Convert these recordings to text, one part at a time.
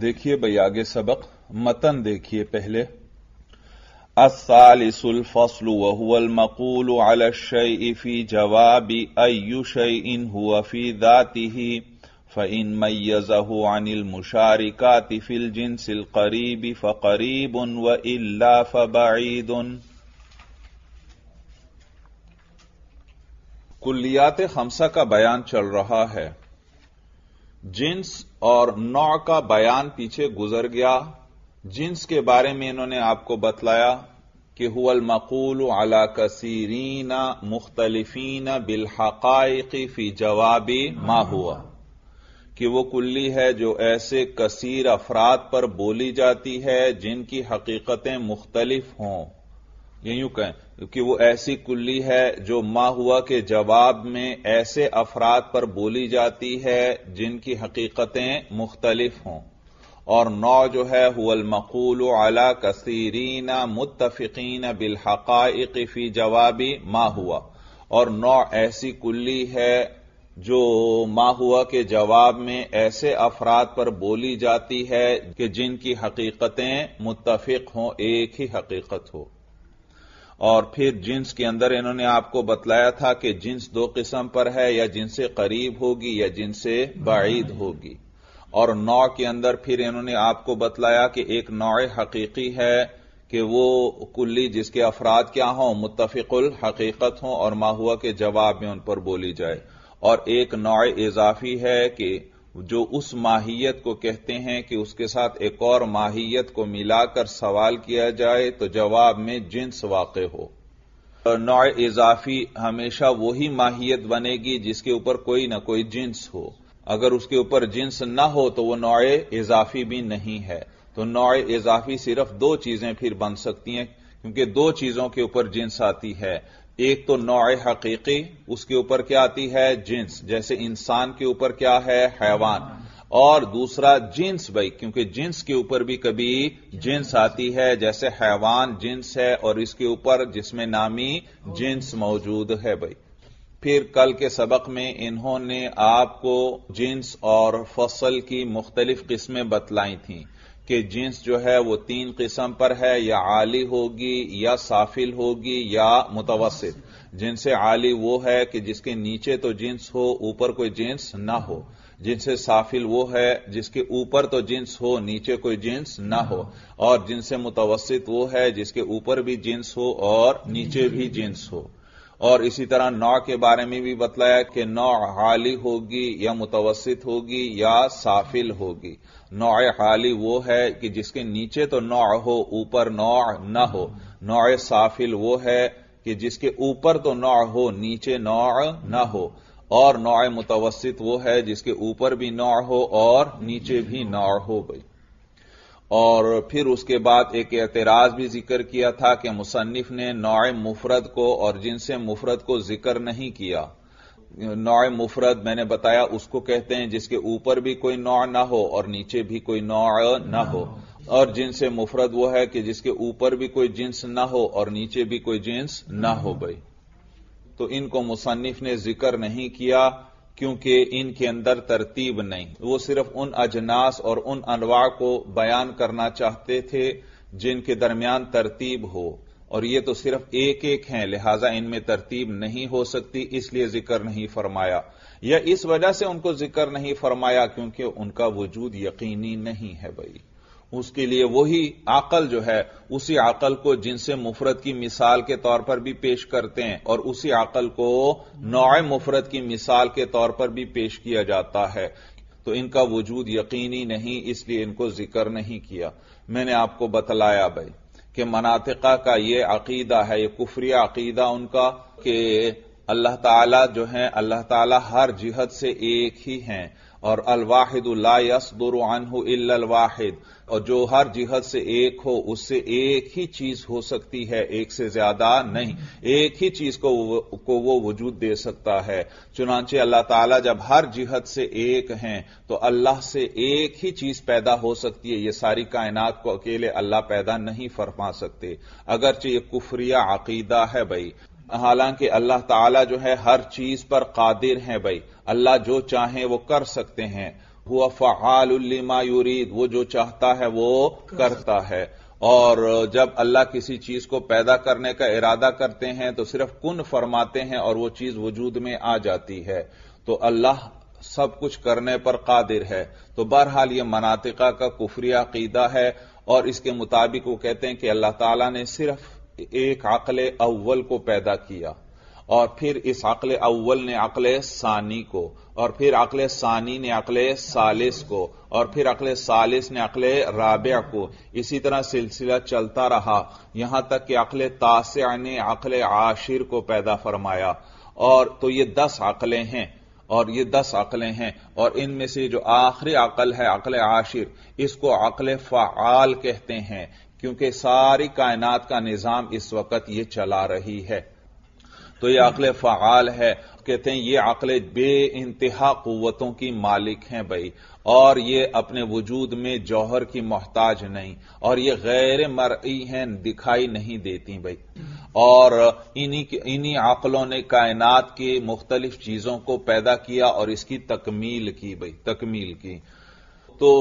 देखिए भाई आगे सबक, मतन देखिए पहले। الثالث الفصل وهو المقول على الشيء في جواب أي شيء هو في ذاته فإن ميزه عن المشاركات في الجنس القريب فقريب وإلا فبعيد। कुलियात खमसा का बयान चल रहा है। जिन्स और नौ का बयान पीछे गुजर गया। जिन्स के बारे में इन्होंने आपको बतलाया कि हुवल मक़ूल अला कसीरीना मुख्तलिफीना बिल हक़ाइक़ि फी जवाबी मा हुआ, कि वो कुल्ली है जो ऐसे कसीर अफराद पर बोली जाती है जिनकी हकीकतें मुख्तलिफ हों। यूं कहें कि वो ऐसी कुल्ली है जो मा हुआ के जवाब में ऐसे अफराद पर बोली जाती है जिनकी हकीकतें मुख्तलिफ हों। और नौ जो है हुवल मक़ूलु अला कसीरीना मुत्तफ़िक़ीना बिल हक़ाइक़ि फ़ी जवाबी मा हुआ, और नौ ऐसी कुल्ली है जो मा हुआ के जवाब में ऐसे अफराद पर बोली जाती है कि जिनकी हकीकतें मुत्तफ़िक़ हों, एक ही हकीकत हो। और फिर जिन्स के अंदर इन्होंने आपको बतलाया था कि जिन्स दो किस्म पर है, या जिनसे करीब होगी या जिनसे बाईद होगी। और नौ के अंदर फिर इन्होंने आपको बतलाया कि एक नौ हकीकी है कि वो कुल्ली जिसके अफराद क्या हों, मुत्तफ़िक़ुल हकीकत हों और मा हुआ के जवाब में उन पर बोली जाए। और एक नौ इजाफी है कि जो उस माहियत को कहते हैं कि उसके साथ एक और माहियत को मिलाकर सवाल किया जाए तो जवाब में जिन्स वाक़े हो। और नौ इजाफी हमेशा वही माहियत बनेगी जिसके ऊपर कोई ना कोई जिन्स हो। अगर उसके ऊपर जिन्स ना हो तो वह नौ इजाफी भी नहीं है। तो नौ इजाफी सिर्फ दो चीजें फिर बन सकती हैं, क्योंकि दो चीजों के ऊपर जिन्स आती है। एक तो नौ हकीकी, उसके ऊपर क्या आती है, जिन्स। जैसे इंसान के ऊपर क्या है, हैवान। और दूसरा जिन्स भाई, क्योंकि जिन्स के ऊपर भी कभी जिन्स आती है। जैसे हैवान जिन्स है और इसके ऊपर जिसमें नामी जिन्स मौजूद है भाई। फिर कल के सबक में इन्होंने आपको जिन्स और फसल की मुख्तलिफ किस्में बतलाई थीं कि जिन्स जो है वो तीन किस्म पर है, या आली होगी या साफिल होगी या मुतवस्सित। जिनसे आली वो है कि जिसके नीचे तो जिन्स हो, ऊपर कोई जिन्स ना हो। जिनसे साफिल वो है जिसके ऊपर तो जिन्स हो, नीचे कोई जिन्स ना हो। और जिनसे मुतवस्सित वो है जिसके ऊपर भी जिन्स हो और नीचे भी जिन्स हो। और इसी तरह नौ के बारे में भी बतलाया कि नौ हाली होगी या मुतवस्सित होगी या साफिल होगी। नौ हाली वो है कि जिसके नीचे तो नौ हो, ऊपर नौ ना हो। नौ साफिल वो है कि जिसके ऊपर तो नौ हो, नीचे नौ ना हो। और नौ मुतवस्सित वो है जिसके ऊपर भी नौ हो और नीचे भी नौ हो भाई। और फिर उसके बाद एक एतराज भी जिक्र किया था कि मुसन्निफ ने नौ मुफरद को और जिनसे मुफरद को जिक्र नहीं किया। नौ मुफरद मैंने बताया उसको कहते हैं जिसके ऊपर भी कोई नौ ना हो और नीचे भी कोई नौ ना हो। और जिनसे मुफरद वो है कि जिसके ऊपर भी कोई जिन्स ना हो और नीचे भी कोई जिन्स ना हो भाई। तो इनको मुसन्निफ ने जिक्र नहीं किया क्योंकि इनके अंदर तरतीब नहीं, वो सिर्फ उन अजनास और उन अनवा को बयान करना चाहते थे जिनके दरमियान तरतीब हो। और ये तो सिर्फ एक एक हैं, लिहाजा इनमें तरतीब नहीं हो सकती, इसलिए जिक्र नहीं फरमाया। या इस वजह से उनको जिक्र नहीं फरमाया क्योंकि उनका वजूद यकीनी नहीं है भाई। उसके लिए वही अक़ल जो है, उसी अक़ल को जिन्स मुफरत की मिसाल के तौर पर भी पेश करते हैं और उसी अक़ल को नौ मुफरत की मिसाल के तौर पर भी पेश किया जाता है। तो इनका वजूद यकीनी नहीं, इसलिए इनको जिक्र नहीं किया। मैंने आपको बतलाया भाई कि मनातिक़ा का ये अक़ीदा है, ये कुफ्रिया अक़ीदा उनका, कि अल्लाह ताला जो है, अल्लाह ताला हर जिहत से एक ही हैं। और अल-वाहिदु ला यसदुरु अन्हु इल्ला अल-वाहिद, और जो हर जिहत से एक हो उससे एक ही चीज हो सकती है, एक से ज्यादा नहीं। एक ही चीज को वो वजूद दे सकता है। चुनांचे अल्लाह ताला जब हर जिहत से एक हैं तो अल्लाह से एक ही चीज पैदा हो सकती है। ये सारी कायनात को अकेले अल्लाह पैदा नहीं फरमा सकते, अगरचे ये कुफ्रिया अकीदा है भाई। हालांकि अल्लाह ताला जो है हर चीज पर कादिर है भाई, अल्लाह जो चाहे वो कर सकते हैं। हुआ फ़अालुन लिमा युरीद, वो जो चाहता है वो करता है। और जब अल्लाह किसी चीज को पैदा करने का इरादा करते हैं तो सिर्फ कुन फरमाते हैं और वो चीज वजूद में आ जाती है। तो अल्लाह सब कुछ करने पर कादिर है। तो बहरहाल ये मनातिका का कुफरी अकीदा है और इसके मुताबिक वो कहते हैं कि अल्लाह ताला ने सिर्फ एक अक्ल अव्वल को पैदा किया और फिर इस अक्ल अव्वल ने अक्ल सानी को और फिर अक्ल सानी ने अक्ल सालिस को और फिर अक्ल सालिस ने अक्ल राबिया को, इसी तरह सिलसिला चलता रहा यहां तक कि अक्ल तासिया ने अक्ल आशिर को पैदा फरमाया। और तो ये 10 अक्लें हैं और ये 10 अक्लें हैं और इनमें से जो आखिरी अक्ल है अक्ल आशिर, इसको अक्ल फ़आल कहते हैं क्योंकि सारी कायनात का निजाम इस वक्त ये चला रही है। तो यह अक्ल फ़आल है। कहते हैं ये अक्ल बे इंतहा कुव्वतों की मालिक हैं भाई, और ये अपने वजूद में जौहर की मोहताज नहीं और ये गैर मरई हैं, दिखाई नहीं देती भाई। और इन्हीं अक्लों ने कायनात की मुख्तलिफ चीजों को पैदा किया और इसकी तकमील की भाई, तकमील की। तो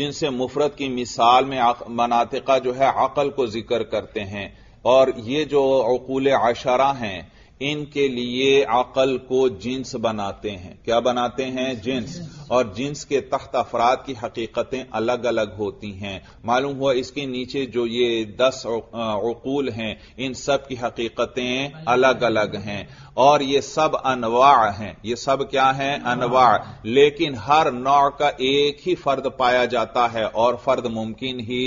जिनसे मुफरत की मिसाल में मनातिका जो है अक्ल को जिक्र करते हैं और ये जो अकूल अशरा हैं इनके लिए अक्ल को जिन्स बनाते हैं। क्या बनाते हैं? जिन्स। और जिन्स के तहत अफराद की हकीकतें अलग अलग होती हैं। मालूम हुआ इसके नीचे जो ये 10 अकूल हैं इन सब की हकीकतें अलग अलग हैं और ये सब अनवा हैं। ये सब क्या हैं? अनवा। लेकिन हर नौ का एक ही फर्द पाया जाता है और फर्द मुमकिन ही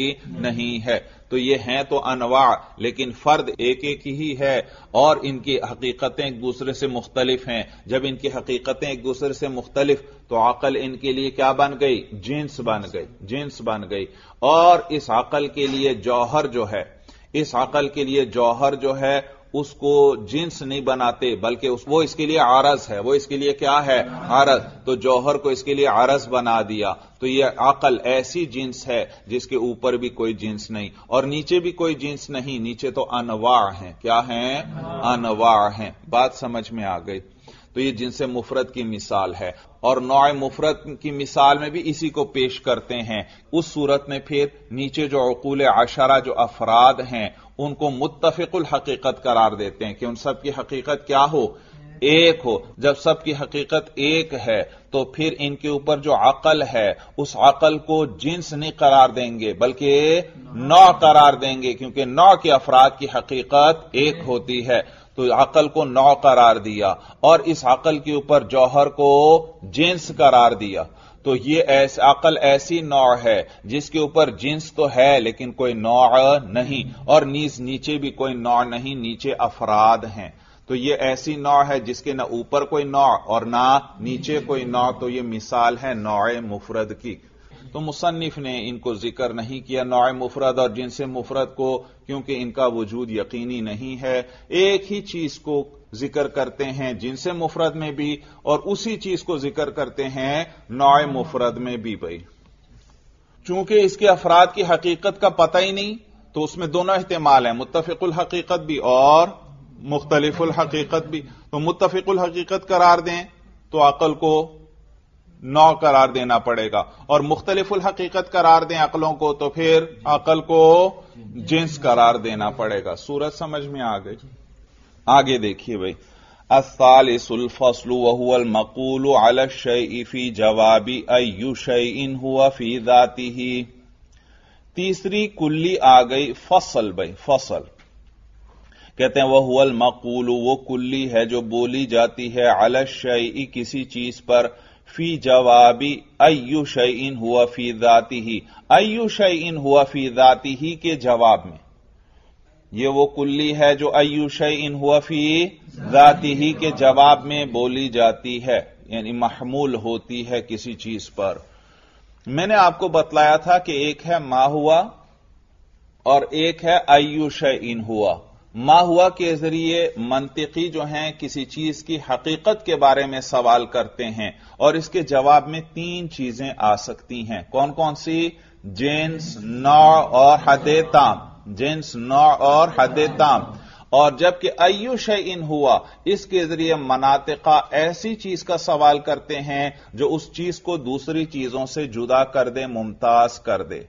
नहीं है। तो ये हैं तो अनवा लेकिन फर्द एक एक ही है और इनकी हकीकतें एक दूसरे से मुख्तलिफ हैं। जब इनकी हकीकतें एक दूसरे से मुख्तलिफ तो अकल इनके लिए क्या बन गई? जिन्स बन गई, जिन्स बन गई। और इस अकल के लिए जौहर जो है, इस अकल के लिए जौहर जो है उसको जिन्स नहीं बनाते बल्कि वो इसके लिए आरज है, वो इसके लिए क्या है? आरज। तो जौहर को इसके लिए आरज बना दिया। तो ये अकल ऐसी जिन्स है जिसके ऊपर भी कोई जिन्स नहीं और नीचे भी कोई जिन्स नहीं, नीचे तो अनवा हैं। क्या हैं? अनवा हैं। बात समझ में आ गई। तो ये जिन्स मुफरत की मिसाल है और नौए मुफरत की मिसाल में भी इसी को पेश करते हैं। उस सूरत में फिर नीचे जो अकूल अशरा जो अफराद हैं उनको मुत्तफिकुल हकीकत करार देते हैं कि उन सब की हकीकत क्या हो? एक हो। जब सबकी हकीकत एक है तो फिर इनके ऊपर जो अकल है उस अकल को जिन्स नहीं करार देंगे बल्कि नौ करार देंगे क्योंकि नौ के अफराद की हकीकत एक होती है। तो अकल को नौ करार दिया और इस अकल के ऊपर जौहर को जिन्स करार दिया। तो ये अकल ऐसी नौ है जिसके ऊपर जिन्स तो है लेकिन कोई नौ नहीं और नीचे भी कोई नौ नहीं, नीचे अफराद हैं। तो ये ऐसी नौ है जिसके ना ऊपर कोई नौ और ना नीचे कोई नौ। तो ये मिसाल है नौए मुफरद की। तो मुसन्निफ ने इनको जिक्र नहीं किया नौए मुफरद और जिन्स मुफरद को क्योंकि इनका वजूद यकीनी नहीं है। एक ही चीज को जिक्र करते हैं जिन्स मुफरद में भी और उसी चीज को जिक्र करते हैं नौए मुफरद में भी भाई। चूंकि इसके अफराद की हकीकत का पता ही नहीं तो उसमें दोनों एहतमाल है, मुत्तफिकुल हकीकत भी और मुख्तलिफुल हकीकत भी। तो मुत्तफिकुल हकीकत करार दें तो अकल को नौ करार देना पड़ेगा और मुख्तलिफुल हकीकत करार दें अकलों को तो फिर अकल को जिन्स करार देना पड़ेगा। सूरत समझ में आ गई। आगे देखिए भाई, अस्सालिसुल फस्लु वहुवल मक़ूलु अला शैइ फी जवाबी अय्यु शैइन हुवा फी ज़ातिही। तीसरी कुल्ली आ गई फसल भाई, फसल। कहते हैं वहुवल मक़ूलु, वो कुल्ली है जो बोली जाती है अला शैइ किसी चीज पर, फी जवाबी अय्यु शैइन हुवा फी ज़ातिही, अय्यु शैइन हुवा फी ज़ातिही के जवाब में। ये वो कुल्ली है जो अय्यु शैइन हुवा फी ज़ातिही के जवाब में बोली जाती है यानी महमूल होती है किसी चीज पर। मैंने आपको बतलाया था कि एक है मा हुआ और एक है अय्यु शैइन हुवा। मा हुआ के जरिए मंतिकी जो हैं किसी चीज की हकीकत के बारे में सवाल करते हैं और इसके जवाब में तीन चीजें आ सकती हैं। कौन कौन सी? जिन्स, नौ और हद ताम। जिन्स, नौ और हद ताम। और जबकि अय्यु शैइन हुआ, इसके जरिए मनातिका ऐसी चीज का सवाल करते हैं जो उस चीज को दूसरी चीजों से जुदा कर दे, मुमताज कर दे।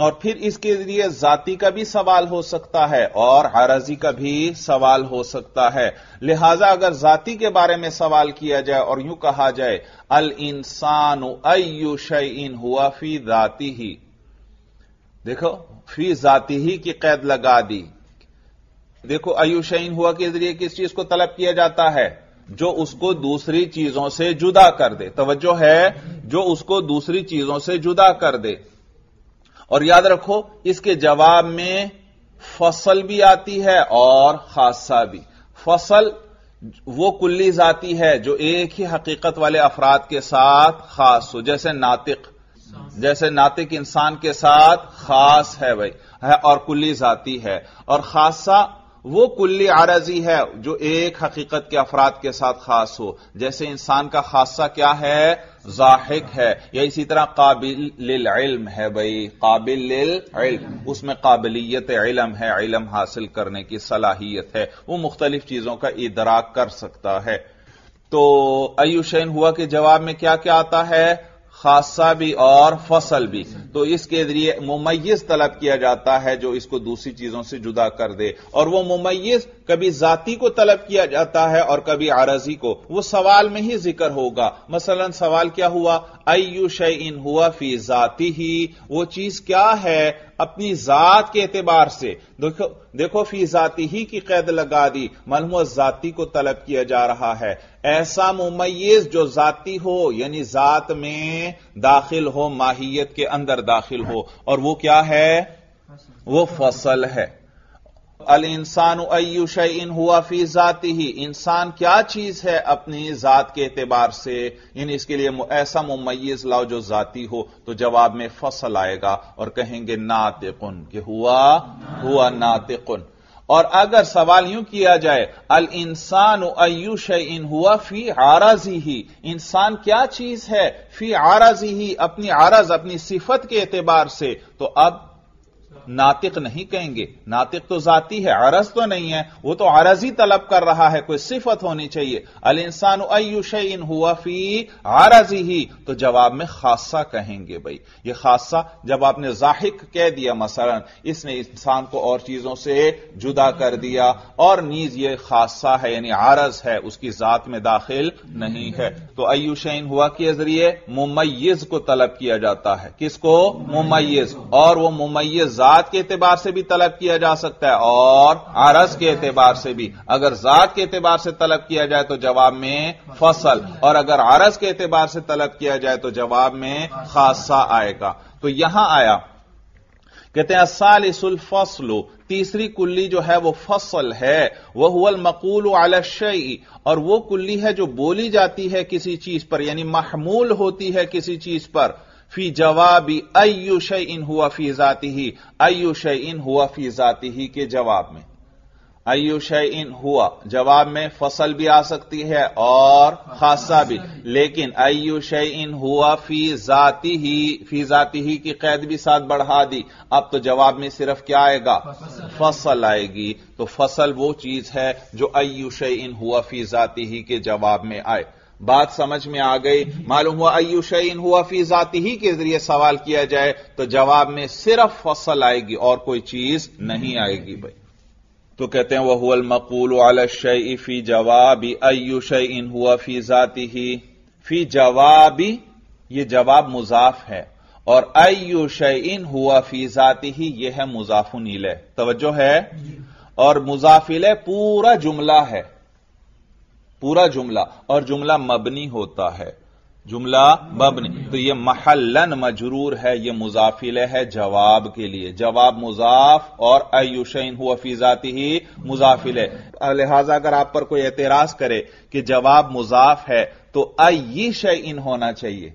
और फिर इसके जरिए जाति का भी सवाल हो सकता है और हरजी का भी सवाल हो सकता है। लिहाजा अगर जाति के बारे में सवाल किया जाए और यूं कहा जाए अल इंसानु अय्यु शैइन हुआ फी जाति ही, देखो फी जाति ही की कैद लगा दी। देखो अयुशैन हुआ के जरिए किस चीज को तलब किया जाता है? जो उसको दूसरी चीजों से जुदा कर दे। तवज्जो है, जो उसको दूसरी चीजों से जुदा कर दे। और याद रखो इसके जवाब में फसल भी आती है और खासा भी। फसल वो कुल्ली जाती है जो एक ही हकीकत वाले अफराद के साथ खास हो, जैसे नातिक इंसान के साथ खास है भाई है और कुल्ली जाती है। और खासा वो कुल्ली आरजी है जो एक हकीकत के अफराद के साथ खास हो, जैसे इंसान का खासा क्या है? जाहिक है। या इसी तरह काबिल इल्म है भाई, काबिल इल्म, उसमें काबिलियत इल्म है, इल्म हासिल करने की सलाहियत है, वो मुख्तलिफ चीजों का इदराक कर सकता है। तो अयुशैन हुआ के जवाब में क्या क्या आता है? खासा भी और फसल भी। तो इसके जरिए मुमय्यज़ तलब किया जाता है जो इसको दूसरी चीजों से जुदा कर दे। और वो मुमय्यज़ कभी जाति को तलब किया जाता है और कभी आरजी को, वो सवाल में ही जिक्र होगा। मसलन सवाल क्या हुआ? अय्यु शैइन हुआ फी जाति ही, वो चीज क्या है अपनी जात के एतबार से। देखो फी जाति ही की कैद लगा दी, मालूम जाति को तलब किया जा रहा है। ऐसा मुमय्यज़ जो जाति हो, यानी जात में दाखिल हो, माहियत के अंदर दाखिल हो, और वो क्या है? वो फसल है। अल इंसानु अय्यु शैइन हुआ फी जातिही, इंसान क्या चीज है अपनी जात के एतबार से, यानी इसके लिए ऐसा मुमय्यज़ लाओ जो जाति हो। तो जवाब में फसल आएगा और कहेंगे नातिकुन, कि हुआ नातिकुन। और अगर सवाल यूं किया जाए अल इंसानु अय्यु शैइन हुआ फी आरज़िही, इंसान क्या चीज है फी आरज़िही, अपनी आरज, अपनी सिफत के एतबार से, तो अब नातिक नहीं कहेंगे, नातिक तो जाती है, आरज तो नहीं है, वो तो आरजी तलब कर रहा है, कोई सिफत होनी चाहिए। अल इंसानु अय्यु शैइन हुआ फी आरज़िही, तो जवाब में खासा कहेंगे भाई। ये खासा जब आपने जाहिक कह दिया मसलन, इसने इंसान को और चीजों से जुदा कर दिया, और नीज ये खासा है यानी आरज है, उसकी जात में दाखिल नहीं है। तो अय्यु शैइन हुआ के जरिए मुमय्यज़ को तलब किया जाता है। किसको? मुमय्यज़। और वो मुमय्यज़ जात के एतबार से भी तलब किया जा सकता है और आरज के एतबार से भी। अगर जात के एतबार से तलब किया जाए तो जवाब में फसल, और अगर आरज के एतबार से तलब किया जाए तो जवाब में खासा आएगा। तो यहां आया, कहते हैं असालिसुल फस्लु, तीसरी कुल्ली जो है वो फसल है। वह हुवल मक़ूलु अला शैई, और वो कुल्ली है जो बोली जाती है किसी चीज पर, यानी महमूल होती है किसी चीज पर। फी जवाबी अय्यु शैइन हुआ फी जातिही, अय्यु शैइन हुआ फी जातिही के जवाब में अय्यु शैइन हुआ, जवाब में फसल भी आ सकती है और खासा भी। लेकिन अय्यु शैइन हुआ फी जातिही की कैद भी साथ बढ़ा दी। अब तो जवाब में सिर्फ क्या आएगा? फसल आएगी। तो फसल वो चीज है जो अय्यु शैइन हुआ फी जातिही के जवाब में आए। बात समझ में आ गई। मालूम हुआ अय्यु शैइन हुआ फी जातिही के जरिए सवाल किया जाए तो जवाब में सिर्फ फसल आएगी और कोई चीज नहीं आएगी भाई। तो कहते हैं वह हुवल मक़ूलु अला शैइ फी जवाबी अय्यु शैइन हुआ फी जातिही। फी जवाबी, ये जवाब मुजाफ है, और अय्यु शैइन हुआ फी जातिही ये है मुजाफुन इलैह। तवज्जो है। और मुजाफ इलैह पूरा जुमला है, पूरा जुमला, और जुमला मबनी होता है, जुमला मबनी। तो यह महलन मजरूर है, यह मुजाफ इलैह है जवाब के लिए। जवाब मुजाफ और अय्यु शैइन हुआ फी जातिही मुजाफ इलैह। लिहाजा अगर आप पर कोई एतराज करे कि जवाब मुजाफ है तो अय्यु शैइन होना चाहिए।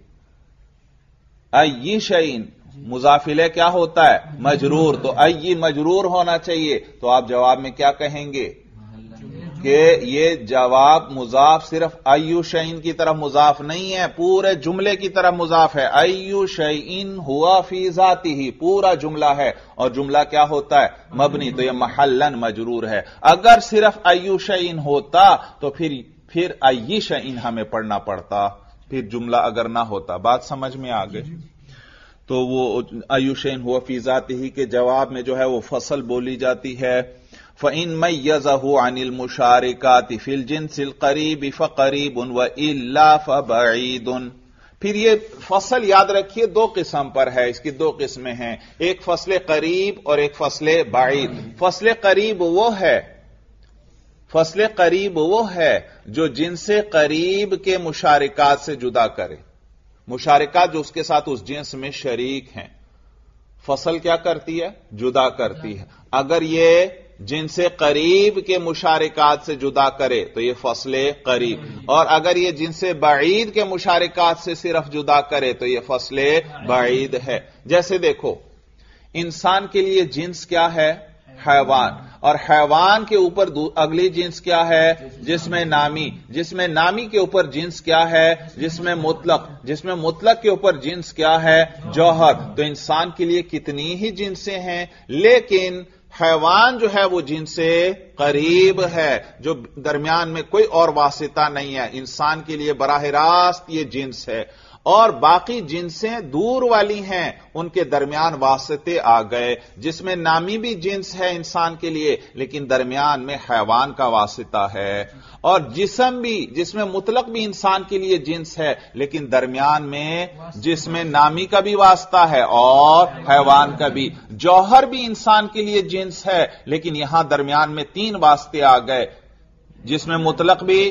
अय्यु शैइन मुजाफ इलैह क्या होता है? मजरूर। तो अय्यु मजरूर होना चाहिए। तो आप जवाब में क्या कहेंगे? कि ये जवाब मुजाफ सिर्फ अय्यू शैइन की तरफ मुजाफ नहीं है, पूरे जुमले की तरफ मुजाफ है। अय्यू शैइन हुआ फी ज़ातिही, पूरा जुमला है और जुमला क्या होता है? मबनी, तो यह महलन मजरूर है। अगर सिर्फ अय्यू शैइन होता तो फिर अय्यी शैइन हमें पढ़ना पड़ता, फिर जुमला अगर ना होता। बात समझ में आ गई। तो वो अयुशैन हुआ फीजातिही के जवाब में जो है वो फसल बोली जाती है। फ़इन मय्यज़हु अनिल मुशारिकाति फ़िल जिन्सिल क़रीबि फ़क़रीबुन व इल्ला फ़बईदुन। फिर ये फसल याद रखिए दो किस्म पर है, इसकी दो किस्में हैं, एक फसल करीब और एक फसल बाईद। फसल करीब वो है, फसल करीब वो है जो जिनसे करीब के मुशारिकात से जुदा करे, मुशारिकात जो उसके साथ उस जिन्स में शरीक हैं। फसल क्या करती है? जुदा करती है। अगर ये जिनसे करीब के मुशारिकात से जुदा करे तो ये फसले करीब, और अगर ये जिनसे बाईद के मुशारिकात से सिर्फ जुदा करे तो ये फसले बाईद है। जैसे देखो, इंसान के लिए जिन्स क्या है? हैवान, और हैवान के ऊपर अगली जिन्स क्या है? जिसमें नामी, जिसमें नामी के ऊपर जिन्स क्या है? जिसमें मुतलक, जिसमें मुतलक के ऊपर जिन्स क्या है? जौहर। तो इंसान के लिए कितनी ही जिन्सें हैं, लेकिन हैवान जो है वो जिनसे करीब है, जो दरमियान में कोई और वासिता नहीं है। इंसान के लिए बराह रास्त ये जिन्स है, और बाकी जिनसें दूर वाली हैं, उनके दरमियान वास्ते आ गए, जिसमें नामी भी जिन्स है इंसान के लिए, लेकिन दरमियान में हैवान का वास्ता है, और जिस्म भी, जिसमें मुतलक भी इंसान के लिए जिन्स है, लेकिन दरमियान में जिसमें नामी का भी वास्ता है और हैवान का भी। जौहर भी इंसान के लिए जिन्स है, लेकिन यहां दरमियान में तीन वास्ते आ गए, जिसमें मुतलक भी,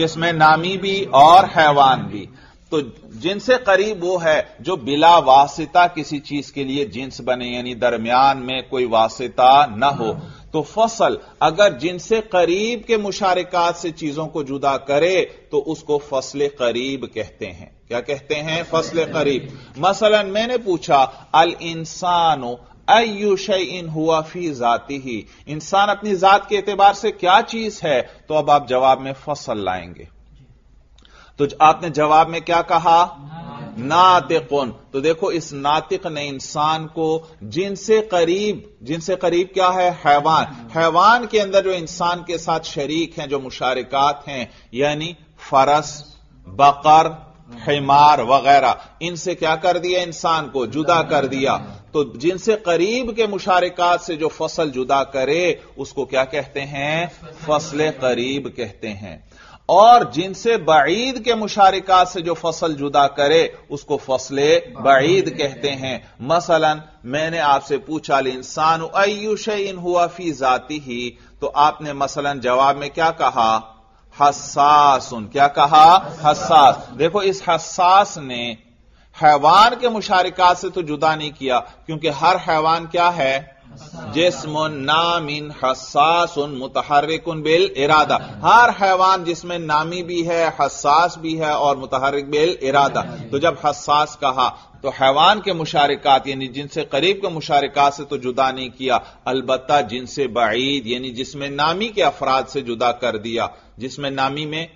जिसमें नामी भी और हैवान भी। तो जिनसे करीब वो है जो बिला वासिता किसी चीज के लिए जिन्स बने, यानी दरमियान में कोई वासिता ना हो। तो फसल अगर जिनसे करीब के मुशारिकात से चीजों को जुदा करे तो उसको फसल करीब कहते हैं। क्या कहते हैं? फसल करीब। मसलन मैंने पूछा अल इंसानो अय्यु शैइन हुआ फी ज़ातिही, इंसान अपनी जात के एतबार से क्या चीज है? तो अब आप जवाब में फसल लाएंगे। तो आपने जवाब में क्या कहा? नातिकुन। तो देखो इस नातिक ने इंसान को जिनसे करीब, जिनसे करीब क्या है? हैवान, हैवान के अंदर जो इंसान के साथ शरीक हैं, जो मुशारिकात हैं, यानी फरस, बकर, हिमार वगैरह, इनसे क्या कर दिया? इंसान को जुदा कर दिया। तो जिनसे करीब के मुशारिकात से जो फसल जुदा करे उसको क्या कहते हैं? फसले करीब कहते हैं। और जिनसे बाईद के मुशारिकात से जो फसल जुदा करे उसको फसले बाईद कहते हैं। मसलन मैंने आपसे पूछा इंसान अय्यु शैइन हुआ फी ज़ातिही, तो आपने मसलन जवाब में क्या कहा? हस्सासन। क्या कहा? हस्सास। देखो इस हस्सास ने हैवान के मुशारिकात से तो जुदा नहीं किया, क्योंकि हर हैवान क्या है? जिस्मुन नामिन हस्सासुन मुतहर्रिकुन बिल इरादा। हर हैवान जिसमें नामी भी है, हस्सास भी है और मुतहर्रिक बिल इरादा। तो जब हस्सास कहा तो हैवान के मुशारिकात यानी जिनसे करीब के मुशारिकात से तो जुदा नहीं किया, अलबत्ता जिनसे बाईद यानी जिसमें नामी के अफराद से जुदा कर दिया, जिसमें नामी में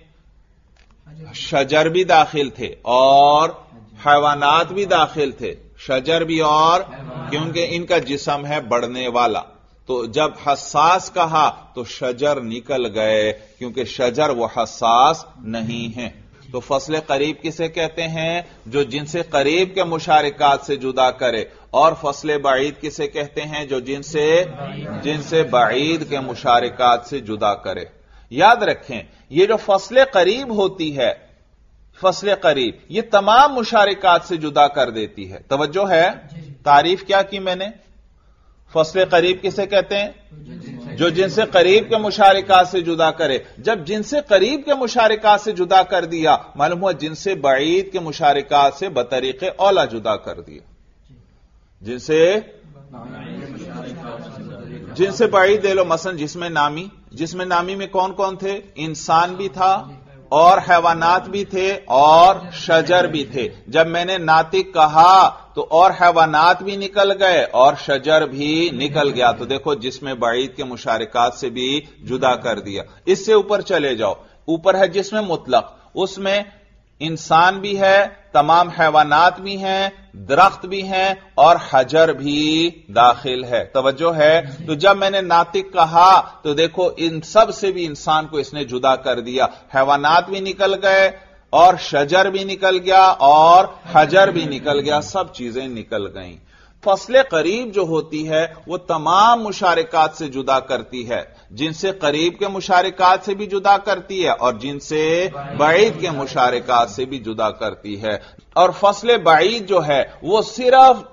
शजर भी दाखिल थे और हैवानात भी दाखिल थे, शजर भी और, क्योंकि इनका जिस्म है बढ़ने वाला। तो जब हस्सास कहा तो शजर निकल गए, क्योंकि शजर वो हस्सास नहीं है। तो फसले करीब किसे कहते हैं? जो जिनसे करीब के मुशारिकात से जुदा करे। और फसले बाईद किसे कहते हैं? जो जिनसे बाईद के मुशारिकात से जुदा करे। याद रखें ये जो फसले करीब होती है, फसले करीब ये तमाम मुशारिकात से जुदा कर देती है। तवज्जो है, तारीफ क्या की मैंने? फसले करीब किसे कहते हैं? जो जिनसे करीब के मुशारिकात से जुदा करे। जब जिनसे करीब के मुशारिकात से जुदा कर दिया, मालूम हुआ जिनसे बाईद के मुशारिकात से बतरीके औला जुदा कर दिया। जिनसे बाईद दे लो मसलन जिसमें नामी में कौन कौन थे? इंसान भी था, और हैवानात भी थे और शजर भी थे। जब मैंने नातिक कहा तो और हैवानात भी निकल गए और शजर भी निकल गया। तो देखो जिसमें बाईद के मुशारिकात से भी जुदा कर दिया। इससे ऊपर चले जाओ, ऊपर है जिसमें मुतलक, उसमें इंसान भी है, तमाम हैवानात भी हैं, दरख्त भी हैं और हजर भी दाखिल है। तवज्जो है। तो जब मैंने नातिक कहा तो देखो इन सब से भी इंसान को इसने जुदा कर दिया। हैवानात भी निकल गए और शजर भी निकल गया और हजर भी निकल गया, सब चीजें निकल गईं। फसले करीब जो होती है वो तमाम मुशारिकात से जुदा करती है, जिनसे करीब के मुशारिकात से भी जुदा करती है और जिनसे बाईद के मुशारिकात से भी जुदा करती है। और फसले बाईद जो है वो सिर्फ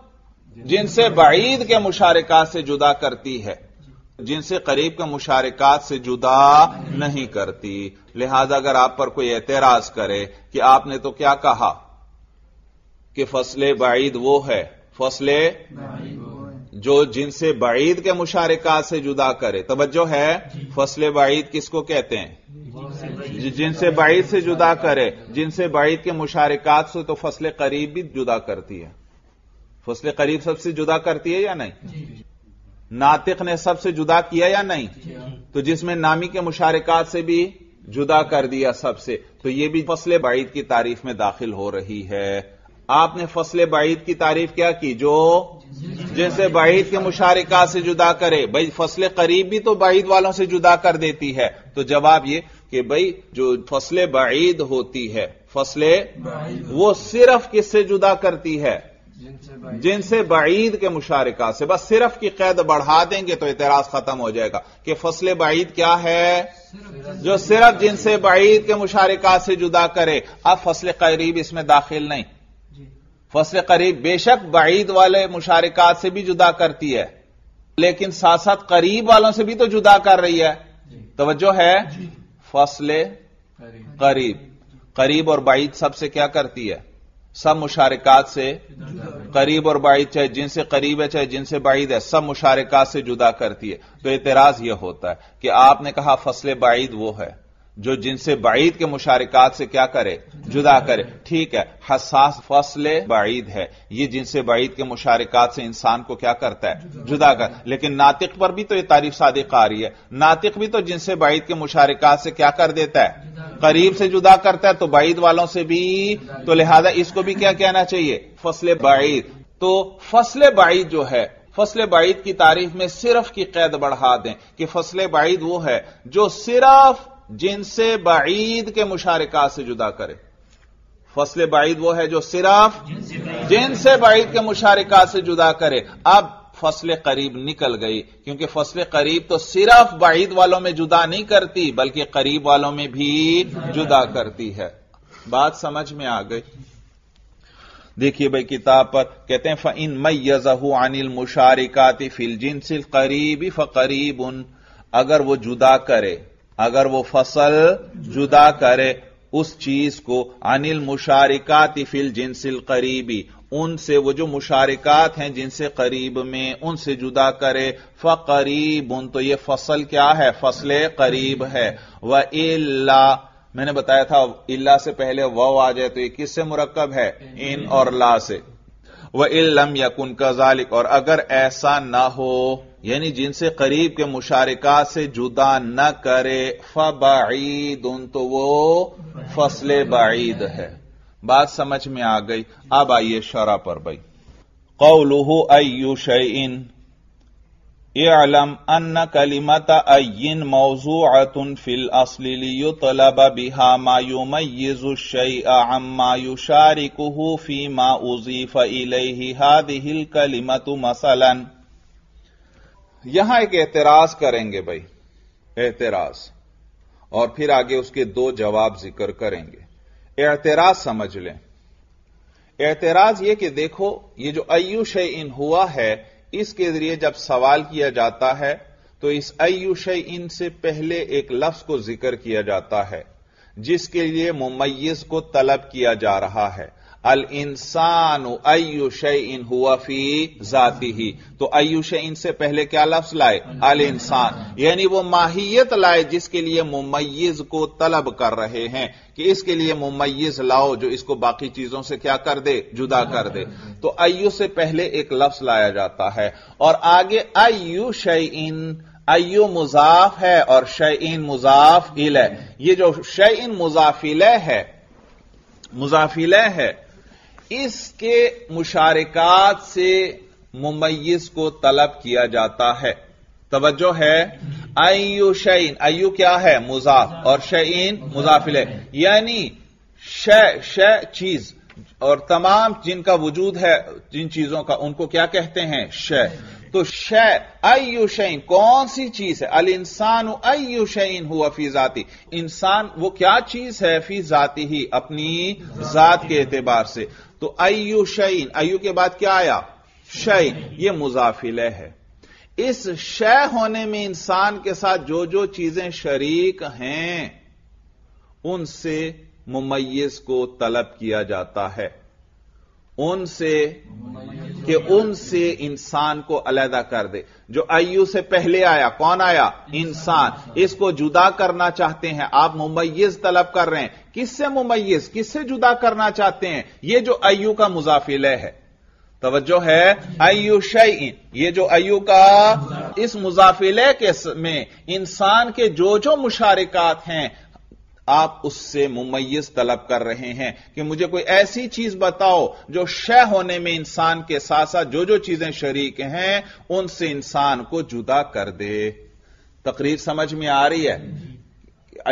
जिनसे बाईद के मुशारिकात से जुदा करती है, जिनसे करीब के मुशारिकात से जुदा नहीं करती। लिहाजा अगर आप पर कोई एतराज करे कि आपने तो क्या कहा कि फसले बाईद वो है, फसले जो जिनसे बाईद के मुशारिकात से जुदा करे। तवज्जो है। फसले बाईद किसको कहते हैं? जिनसे बाईद से जुदा करे। जिनसे बाईद के मुशारिकात से तो फसले करीब भी जुदा करती है। फसले करीब सबसे जुदा करती है या नहीं? नातिक ने सबसे जुदा किया या नहीं? तो जिसमें नामी के मुशारिकात से भी जुदा कर दिया सबसे, तो यह भी फसले बाईद की तारीफ में दाखिल हो रही है। आपने फसले बाईद की तारीफ क्या की? जो जैसे बाईद के मुशारिकात से जुदा करे। भाई फसले करीब भी तो बाईद वालों से जुदा कर देती है। तो जवाब ये कि भाई जो फसले बाईद होती है, फसले वो सिर्फ किससे जुदा करती है? जिनसे बाईद के मुशारिकात से। बस सिर्फ की कैद बढ़ा देंगे तो एतराज खत्म हो जाएगा कि फसले बाईद क्या है? जो सिर्फ जिनसे बाईद के मुशारिकात से जुदा करे। अब फसले करीब इसमें दाखिल नहीं। फसले करीब बेशक बाईद वाले मुशारिकात से भी जुदा करती है, लेकिन साथ साथ करीब वालों से भी तो जुदा कर रही है। तवज्जो है। फसले करीब, करीब और बाईद सबसे क्या करती है? सब मुशारिकात से। करीब और बाईद चाहे जिनसे करीब है चाहे जिनसे बाईद है, सब मुशारिकात से जुदा करती है। तो एतराज यह होता है कि आपने कहा फसले बाईद वो है जो जिनसे बाईद के मुशारिकात से क्या करे? जुदा करे। ठीक है, हसास फसले बाईद है, ये जिनसे बाईद के मुशारिकात से इंसान को क्या करता है? जुदा कर। लेकिन नातिक पर भी तो ये तारीफ सादिक आ रही है। नातिक भी तो जिनसे बाईद के मुशारिकात से क्या कर देता है? करीब से जुदा करता है, तो बाईद वालों से भी। तो लिहाजा इसको भी क्या कहना चाहिए? फसले बाईद। तो फसले बाईद जो है, फसले बाईद की तारीफ में सिर्फ की कैद बढ़ा दें कि फसले बाईद वो है जो सिर्फ जिनसे बाईद के मुशारिकात से जुदा करे। फसले बाईद वो है जो सिर्फ जिनसे बाईद के मुशारिकात से जुदा करे। अब फसले करीब निकल गई, क्योंकि फसले करीब तो सिर्फ बाईद वालों में जुदा नहीं करती बल्कि करीब वालों में भी जुदा करती है। बात समझ में आ गई। देखिए भाई किताब पर कहते हैं फ़इन मय्यज़हु अनिल मुशारिकाति फ़िल जिन्सिल क़रीबि फ़क़रीबुन। अगर वो जुदा करे, अगर वो फसल जुदा करे उस चीज को, अनिल मुशारिकाति फिल जिन्सिल करीबी, उनसे वो जो मुशारिकात हैं जिनसे करीब में, उनसे जुदा करे। फकरीबुन, तो ये फसल क्या है? फसले करीब है। व इल्ला, मैंने बताया था इल्ला से पहले वाव आ जाए तो ये किससे मुरक्कब है? इन और ला से। व इल्लम यकुन कजालिक, और अगर ऐसा ना हो, यानी जिनसे करीब के मुशारिकात से जुदा न करे, फबाईदुन, तो वो फसले बाईद है। बात समझ में आ गई। अब आइए शरा पर। भाई कौलुहु अय्यु शैइन इअलम अन्न कलिमत अय्यिन मौज़ूअतुन फिल अस्लि लियुतलब बिहा मा युमय्यिजु शैअ अम्मा युशारिकुहु फीमा उज़ीफ इलैहि हादिहिल कलिमतु मसलन। यहां एक एतराज करेंगे भाई, एतराज, और फिर आगे उसके दो जवाब जिक्र करेंगे। एतराज समझ लें। एतराज यह कि देखो ये जो अय्यु शैइन हुआ है, इसके जरिए जब सवाल किया जाता है तो इस अय्यु शैइन से पहले एक लफ्ज को जिक्र किया जाता है जिसके लिए मुमय्यज को तलब किया जा रहा है। अल इंसान अय्यु शैइन हुआ फी जातिही, तो अय्यु शैइन से पहले क्या लफ्ज लाए? अल इंसान, यानी वो माहियत लाए जिसके लिए मुमय्यज को तलब कर रहे हैं कि इसके लिए मुमय्यज लाओ जो इसको बाकी चीजों से क्या कर दे, जुदा कर दे। तो अय्यु से पहले एक लफ्ज लाया जाता है और आगे अय्यु शैइन, अय्यु मुजाफ है और शैइन मुजाफ इलह। ये जो शैइन मुजाफ इलह है, मुजाफ इलह है, इसके मुशारिकात से मुमय्यज को तलब किया जाता है। तवज्जो है, अय्यु शैइन, अय्यु क्या है? मुजाफ, और शैइन मुजाफ इलह, यानी शय, शय चीज, और तमाम जिनका वजूद है, जिन चीजों का, उनको क्या कहते हैं? शय। तो शय अय्यु शैइन कौन सी चीज है? अल इंसानु अय्यु शैइन हुआ फी जाती, इंसान वो क्या चीज है फी जाती ही, अपनी जात के एतबार से। तो अय्यु शैइन, अय्यु के बाद क्या आया? शैइन, ये मुजाफ इलह है। इस शय होने में इंसान के साथ जो जो चीजें शरीक हैं उनसे मुमय्यज को तलब किया जाता है, उनसे कि उनसे इंसान को अलहदा कर दे। जो अय्यू से पहले आया, कौन आया? इंसान, इसको जुदा करना चाहते हैं आप, मुमय्यज तलब कर रहे हैं। किससे मुमय्यज, किससे जुदा करना चाहते हैं? यह जो अय्यू का मुजाफ इलह है, तवज्जो है, अय्यु शैइन, ये जो अय्यु का, इस मुजाफ इलह के में इंसान के जो जो मुशारिकात हैं आप उससे मुमय्यज तलब कर रहे हैं कि मुझे कोई ऐसी चीज बताओ जो शय होने में इंसान के साथ साथ जो जो चीजें शरीक हैं उनसे इंसान को जुदा कर दे। तकरीर समझ में आ रही है?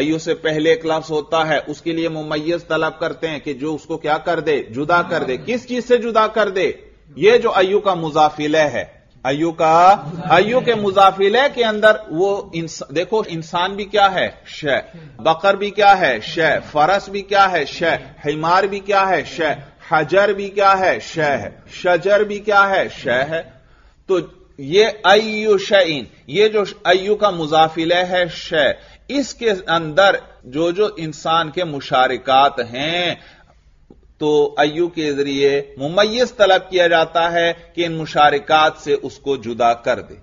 अय्यु से पहले एक लफ्ज होता है, उसके लिए मुमय्यज तलब करते हैं कि जो उसको क्या कर दे, जुदा कर दे। किस चीज से जुदा कर दे? यह जो अय्यु का मुजाफ इलह है, अय्यु का, अय्यु के मुजाफ इलह के अंदर वो देखो इंसान भी क्या है? शय, बकर भी क्या है? शय, फरस भी क्या है? शय, हिमार भी क्या है? शय, हजर भी क्या है? शय है, शजर भी क्या है? शय है। तो ये अय्यु शैइन, ये जो अय्यु का मुजाफ इलह है शय, इसके अंदर जो जो इंसान के मुशारिकात हैं तो अय्यु के जरिए मुमय्यज तलब किया जाता है कि इन मुशारिकात से उसको जुदा कर दे।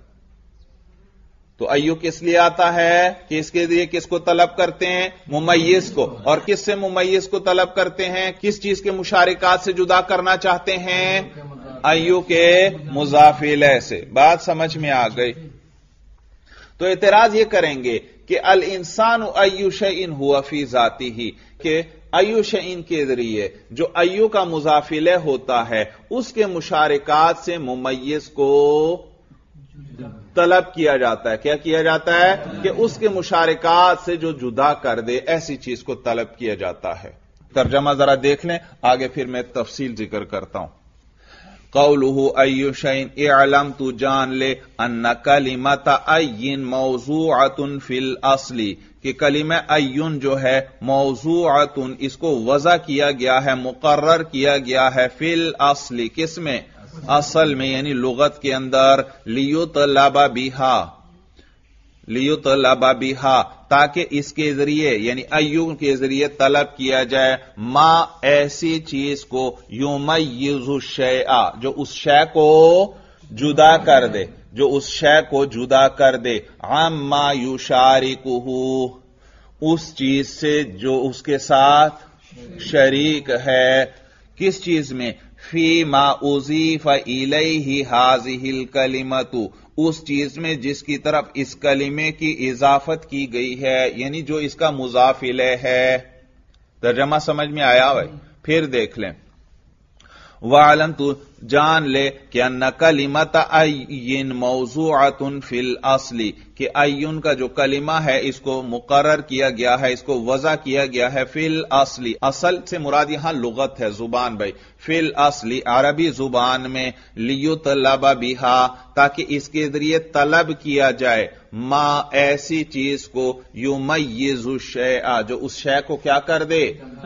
तो अय्यु किस लिए आता है कि इसके जरिए किसको तलब करते हैं? मुमय्यज को। और किससे मुमय्यज को तलब करते हैं? किस चीज के मुशारिकात से जुदा करना चाहते हैं? अय्यु के मुजाफ इलह से। बात समझ में आ गई? तो एतराज ये करेंगे कि अल इंसान अय्यु शैइन हुआ फी जाती ही, के अय्यु शैइन के जरिए जो अय्यु का मुजाफ इलह होता है उसके मुशारिकात से मुमय्यज को तलब किया जाता है। क्या किया जाता है? कि उसके मुशारिकात से जो जुदा कर दे ऐसी चीज को तलब किया जाता है। तर्जमा जरा देख लें, आगे फिर मैं तफसील जिक्र करता हूं। कौलुहु अय्यु शैइन, इअलम, तू जान ले, अन्ना कलिमत अय्यिन मौज़ूअतुन फिल असली, कि कलिमा अय्युन जो है मौज़ूअतुन, इसको वज़ा किया गया है, मुकर्रर किया गया है फिल असली, किसमें? असल में, यानी लुगत के अंदर। लियुतलबा बिहा, लियुतलबा बिहा, ताकि इसके जरिए यानी अय्यु के जरिए तलब किया जाए मा, ऐसी चीज को, युमय्यिजु शैआ, जो उस शय को जुदा कर दे, जो उस शय को जुदा कर दे, अम्मा युशारिकुहु, उस चीज से जो उसके साथ शरीक है। किस चीज में? फी मा उज़ीफ़ इलैहि हाज़िहिल कलिमतु, उस चीज में जिसकी तरफ इस कलिमे की इजाफत की गई है, यानी जो इसका मुजाफ इलह है। तर्जमा समझ में आया भाई? फिर देख लें, वालम, तू जान ले कि अन्ना कलिमत अय्यिन मौज़ूअतुन फिल असली, कि अय्युन का जो कलिमा है इसको मुकर्रर किया गया है, इसको वज़ा किया गया है फिल असली, असल से मुराद यहां लुगत है, जुबान भाई, फिल असली अरबी जुबान में। लियुतलब बिहा, ताकि इसके जरिए तलब किया जाए मा, ऐसी चीज को, युमय्यिजु शैआ, जो उस शय को क्या कर दे,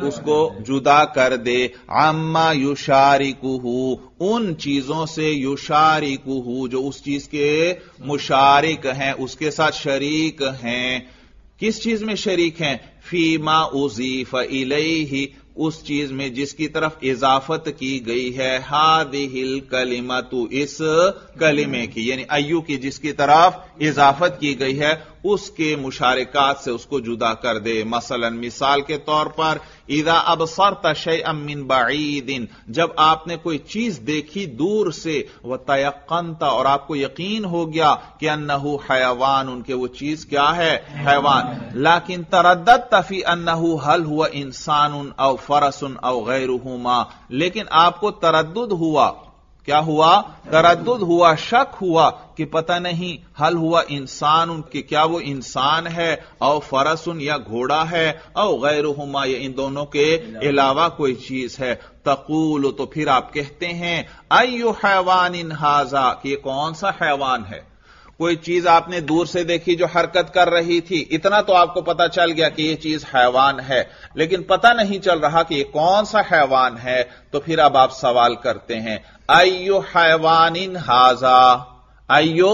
उसको जुदा कर दे, अम्मा युशारिकुहु, उन चीजों से, युशारिकुहु, जो उस चीज के मुशारिक हैं, उसके साथ शरीक हैं। किस चीज में शरीक हैं? फीमा उज़ीफ़ इलैहि, उस चीज में जिसकी तरफ इजाफत की गई है, हादिहिल कलिमतु, इस कलिमे की यानी अय्यू की जिसकी तरफ इजाफत की गई है उसके मुशारिकात से उसको जुदा कर दे। मसलन मिसाल के तौर पर इदा अबसरत शयअन मिन बईदिन, जब आपने कोई चीज देखी दूर से, व तयक्कनत, और आपको यकीन हो गया कि अन्नहु हयवान, उनके वो चीज क्या है, हैवान। लाकिन तरद्दत फी अन्नहु हल हुआ इंसान औ फरसन औ गैरुहुमा, लेकिन आपको तरद्दुद हुआ, क्या हुआ, तरद्दुद हुआ, शक हुआ कि पता नहीं हल हुआ इंसान उनके, क्या वो इंसान है, और फरसुन या घोड़ा है, और गैरुहुमा या इन दोनों के अलावा कोई चीज है। तकूल, तो फिर आप कहते हैं अय्यु हैवानिन हाजा, कि कौन सा हैवान है। कोई चीज आपने दूर से देखी जो हरकत कर रही थी, इतना तो आपको पता चल गया कि यह चीज हैवान है, लेकिन पता नहीं चल रहा कि यह कौन सा हैवान है। तो फिर अब आप सवाल करते हैं अय्यो हैवानिन हाजा, अय्यो,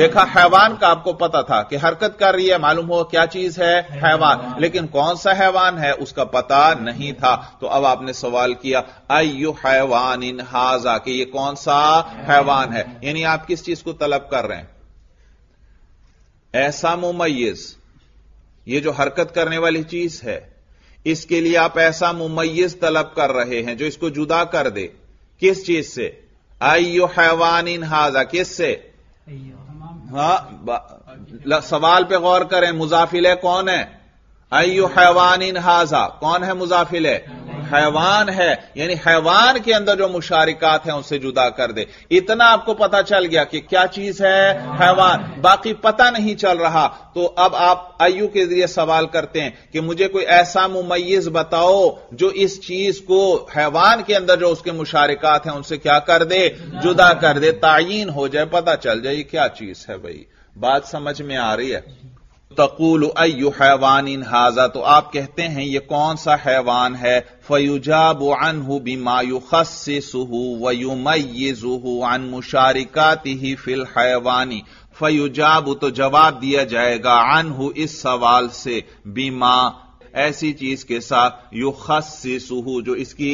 देखा हैवान का आपको पता था कि हरकत कर रही है, मालूम हो क्या चीज है, हैवान, लेकिन कौन सा हैवान है उसका पता नहीं था। तो अब आपने सवाल किया अय्यो हैवानिन हाजा, कि ये कौन सा हैवान है, यानी आप किस चीज को तलब कर रहे हैं। ऐसा मुमय्यज़, ये जो हरकत करने वाली चीज है, इसके लिए आप ऐसा मुमय्यज़ तलब कर रहे हैं जो इसको जुदा कर दे, किस चीज से, अय्यो हैवानिन हाजा, किस से। हाँ, सवाल पे गौर करें, मुजाफिले कौन है, अय्यो हैवानिन हाजा, कौन है मुजाफिले, हैवान है, यानी हैवान के अंदर जो मुशारिकात हैं उनसे जुदा कर दे। इतना आपको पता चल गया कि क्या चीज है, हैवान, बाकी पता नहीं चल रहा। तो अब आप अय्यू के जरिए सवाल करते हैं कि मुझे कोई ऐसा मुमय्यज़ बताओ जो इस चीज को हैवान के अंदर जो उसके मुशारिकात हैं उनसे क्या कर दे, जुदा कर दे, तायीन हो जाए, पता चल जाए क्या चीज है। भाई बात समझ में आ रही है। तकूल अय्यु हैवानिन हाजा, तो आप कहते हैं ये कौन सा हैवान है। फयुजाबु अन्हु बिमा युखस्सिसुहु व युमय्यिजुहु अन मुशारिकातिही फिल हैवानी। फयुजाबु, तो जवाब दिया जाएगा, अन्हु, इस सवाल से, बिमा, ऐसी चीज के साथ, युखस्सिसुहु, जो इसकी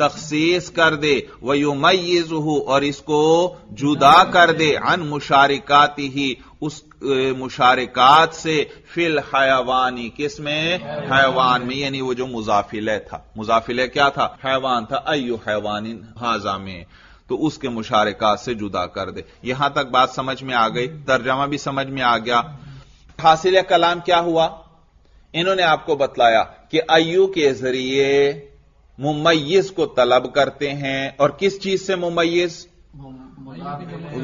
तखसीस कर दे, व युमय्यिजुहु, और इसको जुदा कर दे, अन मुशारिकातिही, उस मुशारिकात से, फिल हयावानी, किसमें, हैवान में, यानी वो जो मुजाफिले था, मुजाफिले क्या था, हैवान था, अय्यु हैवानिन हाजा में, तो उसके मुशारिकात से जुदा कर दे। यहां तक बात समझ में आ गई, तर्जमा भी समझ में आ गया। हासिल कलाम क्या हुआ, इन्होंने आपको बतलाया कि अय्यू के जरिए मुमय्यज़ को तलब करते हैं, और किस चीज से मुमय्यज़,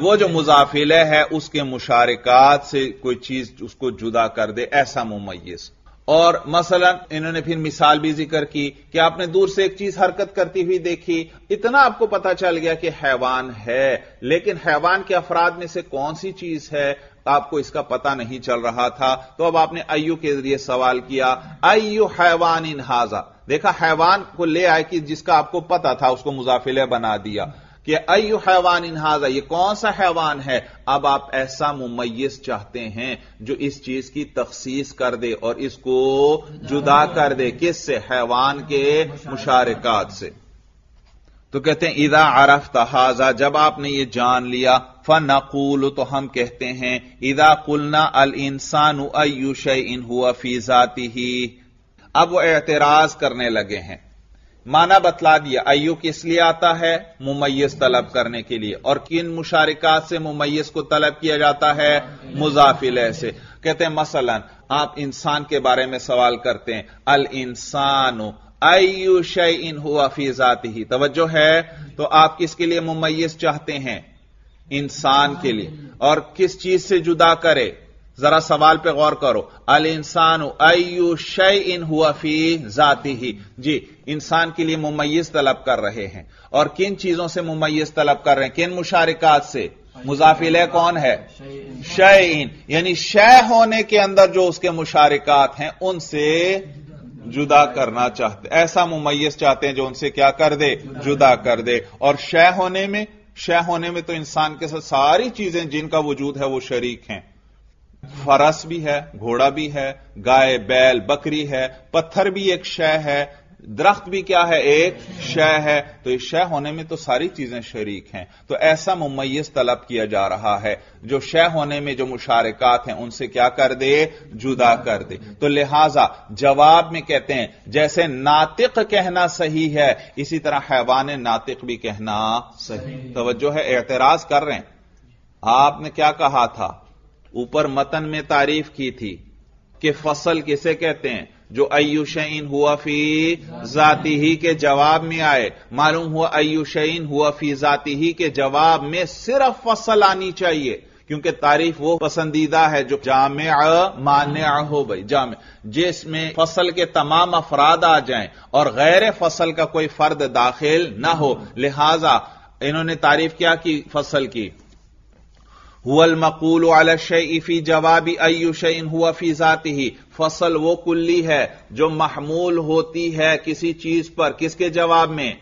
वो जो मुजाफिले है उसके मुशारिकात से कोई चीज उसको जुदा कर दे, ऐसा मुमय्यज़। और मसलन इन्होंने फिर मिसाल भी जिक्र की कि आपने दूर से एक चीज हरकत करती हुई देखी, इतना आपको पता चल गया कि हैवान है, लेकिन हैवान के अफराद में से कौन सी चीज है आपको इसका पता नहीं चल रहा था। तो अब आपने अय्यू के जरिए सवाल किया अय्यु हैवानिन हाजा, देखा हैवान को ले आए कि जिसका आपको पता था उसको मुजाफिले बना दिया कि अय्यु हैवानिन हाजा, ये कौन सा हैवान है। अब आप ऐसा मुमय्यज़ चाहते हैं जो इस चीज की तखसीस कर दे और इसको जुदा कर दे, किससे, हैवान के मुशारिकात से। तो कहते हैं इदा अरफ्ता हाजा, जब आपने ये जान लिया, फनकूल, तो हम कहते हैं इदा कुलना अल इंसानु अय्यु शैइन हुआ फी ज़ातिही। अब वो एतराज करने लगे हैं, माना बतला दिया अय्यू किस लिए आता है, मुमय्यज़ तलब करने के लिए, और किन मुशारिकात से मुमय्यज़ को तलब किया जाता है, मुजाफिले से। कहते हैं मसलन आप इंसान के बारे में सवाल करते हैं, अल इंसानु अय्यु शैइन हुआ फी ज़ातिही, तवज्जो है, तो आप किसके लिए मुमय्यज़ चाहते हैं, इंसान के लिए, और किस चीज से जुदा करे, जरा सवाल पे गौर करो, अल इंसानु अय्यु शैइन हुआ फी ज़ातिही, जी इंसान के लिए मुमय्यज़ तलब कर रहे हैं, और किन चीजों से मुमय्यज़ तलब कर रहे हैं, किन मुशारिकात से, मुजाफिले कौन है, शैइन, यानी शय होने के अंदर जो उसके मुशारिकात हैं उनसे जुदा करना चाहते, ऐसा मुमय्यज़ चाहते हैं जो उनसे क्या कर दे, जुदा कर दे। और शय होने में, शय होने में तो इंसान के साथ सारी चीजें जिनका वजूद है वो शरीक हैं, फरस भी है, घोड़ा भी है, गाय, बैल, बकरी है, पत्थर भी एक शय है, दरख्त भी क्या है, एक शय है, तो इस शय होने में तो सारी चीजें शरीक हैं। तो ऐसा मुमय्यज़ तलब किया जा रहा है जो शय होने में जो मुशारकात हैं उनसे क्या कर दे, जुदा कर दे। तो लिहाजा जवाब में कहते हैं जैसे नातिक कहना सही है इसी तरह हैवान नातिक भी कहना सही। तवज्जो है, एतराज कर रहे हैं। आपने क्या कहा था, ऊपर मतन में तारीफ की थी कि फसल किसे कहते हैं जो अय्युशैन हुआ फी जाती ही के जवाब में आए। मालूम हुआ अय्युशैन हुआ फी जाती ही के जवाब में सिर्फ फसल आनी चाहिए क्योंकि तारीफ वो पसंदीदा है जो जामे मान्या हो। भाई जामे जिसमें फसल के तमाम अफराद आ जाएं और गैर फसल का कोई फर्द दाखिल ना हो। लिहाजा इन्होंने तारीफ क्या की, फसल की। हुवल मकूल अला शैइ फी जवाबी अय्यु शैइन हुआ फी जातिही। फसल वो कुल्ली है जो महमूल होती है किसी चीज पर किसके जवाब में,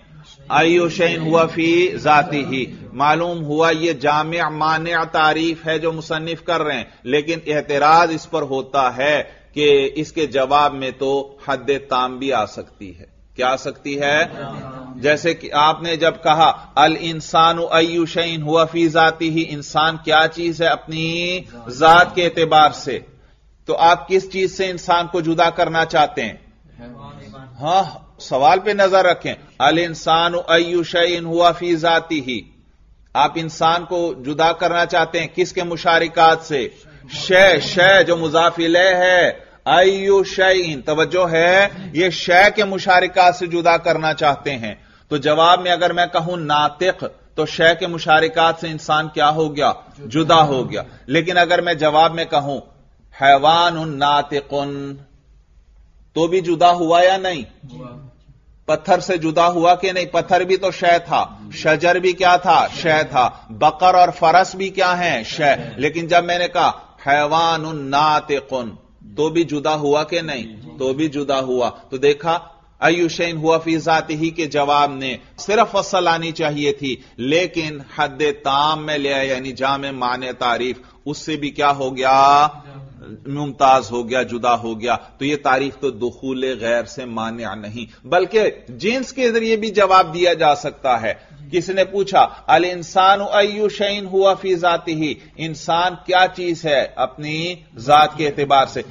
अय्यु शैइन हुआ फी जातिही। मालूम हुआ ये जामिअ मानिअ तारीफ है जो मुसन्निफ कर रहे हैं, लेकिन एतराज इस पर होता है कि इसके जवाब में तो हद ताम भी आ सकती है। क्या आ सकती है, जैसे कि आपने जब कहा अल इंसानु अय्यु शैइन हुआ फी जातिही, इंसान क्या चीज है अपनी जात के एतबार से। तो आप किस चीज से इंसान को जुदा करना चाहते हैं? हां, सवाल पे नजर रखें। अल इंसानु अय्यु शैइन हुआ फी जातिही, आप इंसान को जुदा करना चाहते हैं किसके मुशारिकात से, शय, शय जो मुजाफिले है अय्यु शैइन। तवज्जो है, यह शय के मुशारिकात से जुदा करना चाहते हैं। तो जवाब में अगर मैं कहूं नातिक तो शय के मुशारिकात से इंसान क्या हो गया, जुदा हो गया। लेकिन अगर मैं जवाब में कहूं हैवान उन नातिकुन तो भी जुदा हुआ या नहीं, पत्थर से जुदा हुआ कि नहीं। पत्थर भी तो शय था, शजर भी क्या था, शय था। बकर और फरस भी क्या है, शय। लेकिन जब मैंने कहा हैवान उन नातिकुन तो भी जुदा हुआ कि नहीं, तो भी जुदा हुआ। तो देखा अय्युशैन हुआ फी जातिही के जवाब ने सिर्फ फसल आनी चाहिए थी, लेकिन हद ताम में ले आए यानी जामे माने तारीफ, उससे भी क्या हो गया, मुमताज हो गया, जुदा हो गया। तो यह तारीफ तो दुखूले गैर से मान्या नहीं, बल्कि जिन्स के जरिए भी जवाब दिया जा सकता है। किसने पूछा अल इंसान अय्यु शैइन हुआ फी जातिही, इंसान क्या चीज है अपनी जात के एतबार से।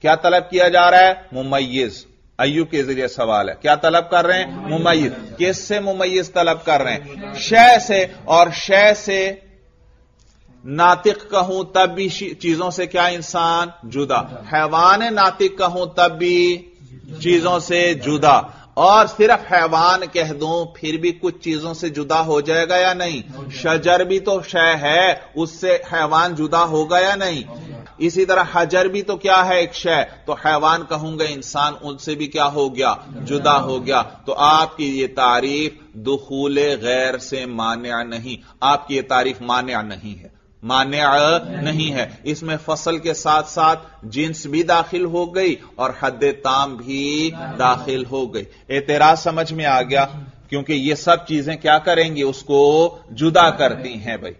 क्या तलब किया जा रहा है, मुमय्यज़। अय्यु के जरिए सवाल है, क्या तलब कर रहे हैं, मुमय्यज़। किससे मुमय्यज़ तलब कर रहे हैं, शय से। और शय से नातिक कहूं तब भी चीजों से क्या इंसान जुदा, हैवान नातिक कहूं तब भी चीजों से जुदा, और सिर्फ हैवान कह दूं फिर भी कुछ चीजों से जुदा हो जाएगा या नहीं। शजर भी तो शय है, उससे हैवान जुदा होगा या नहीं। इसी तरह हजर भी तो क्या है, एक शय। तो हैवान कहूंगा, इंसान उनसे भी क्या हो गया, जुदा हो गया। तो आपकी ये तारीफ दुखूले गैर से मान्या नहीं, आपकी ये तारीफ मान्या नहीं है, मान्या नहीं है। इसमें फसल के साथ साथ जिन्स भी दाखिल हो गई और हद ताम भी दाखिल हो गई। एतराज समझ में आ गया, क्योंकि ये सब चीजें क्या करेंगी, उसको जुदा करती हैं। भाई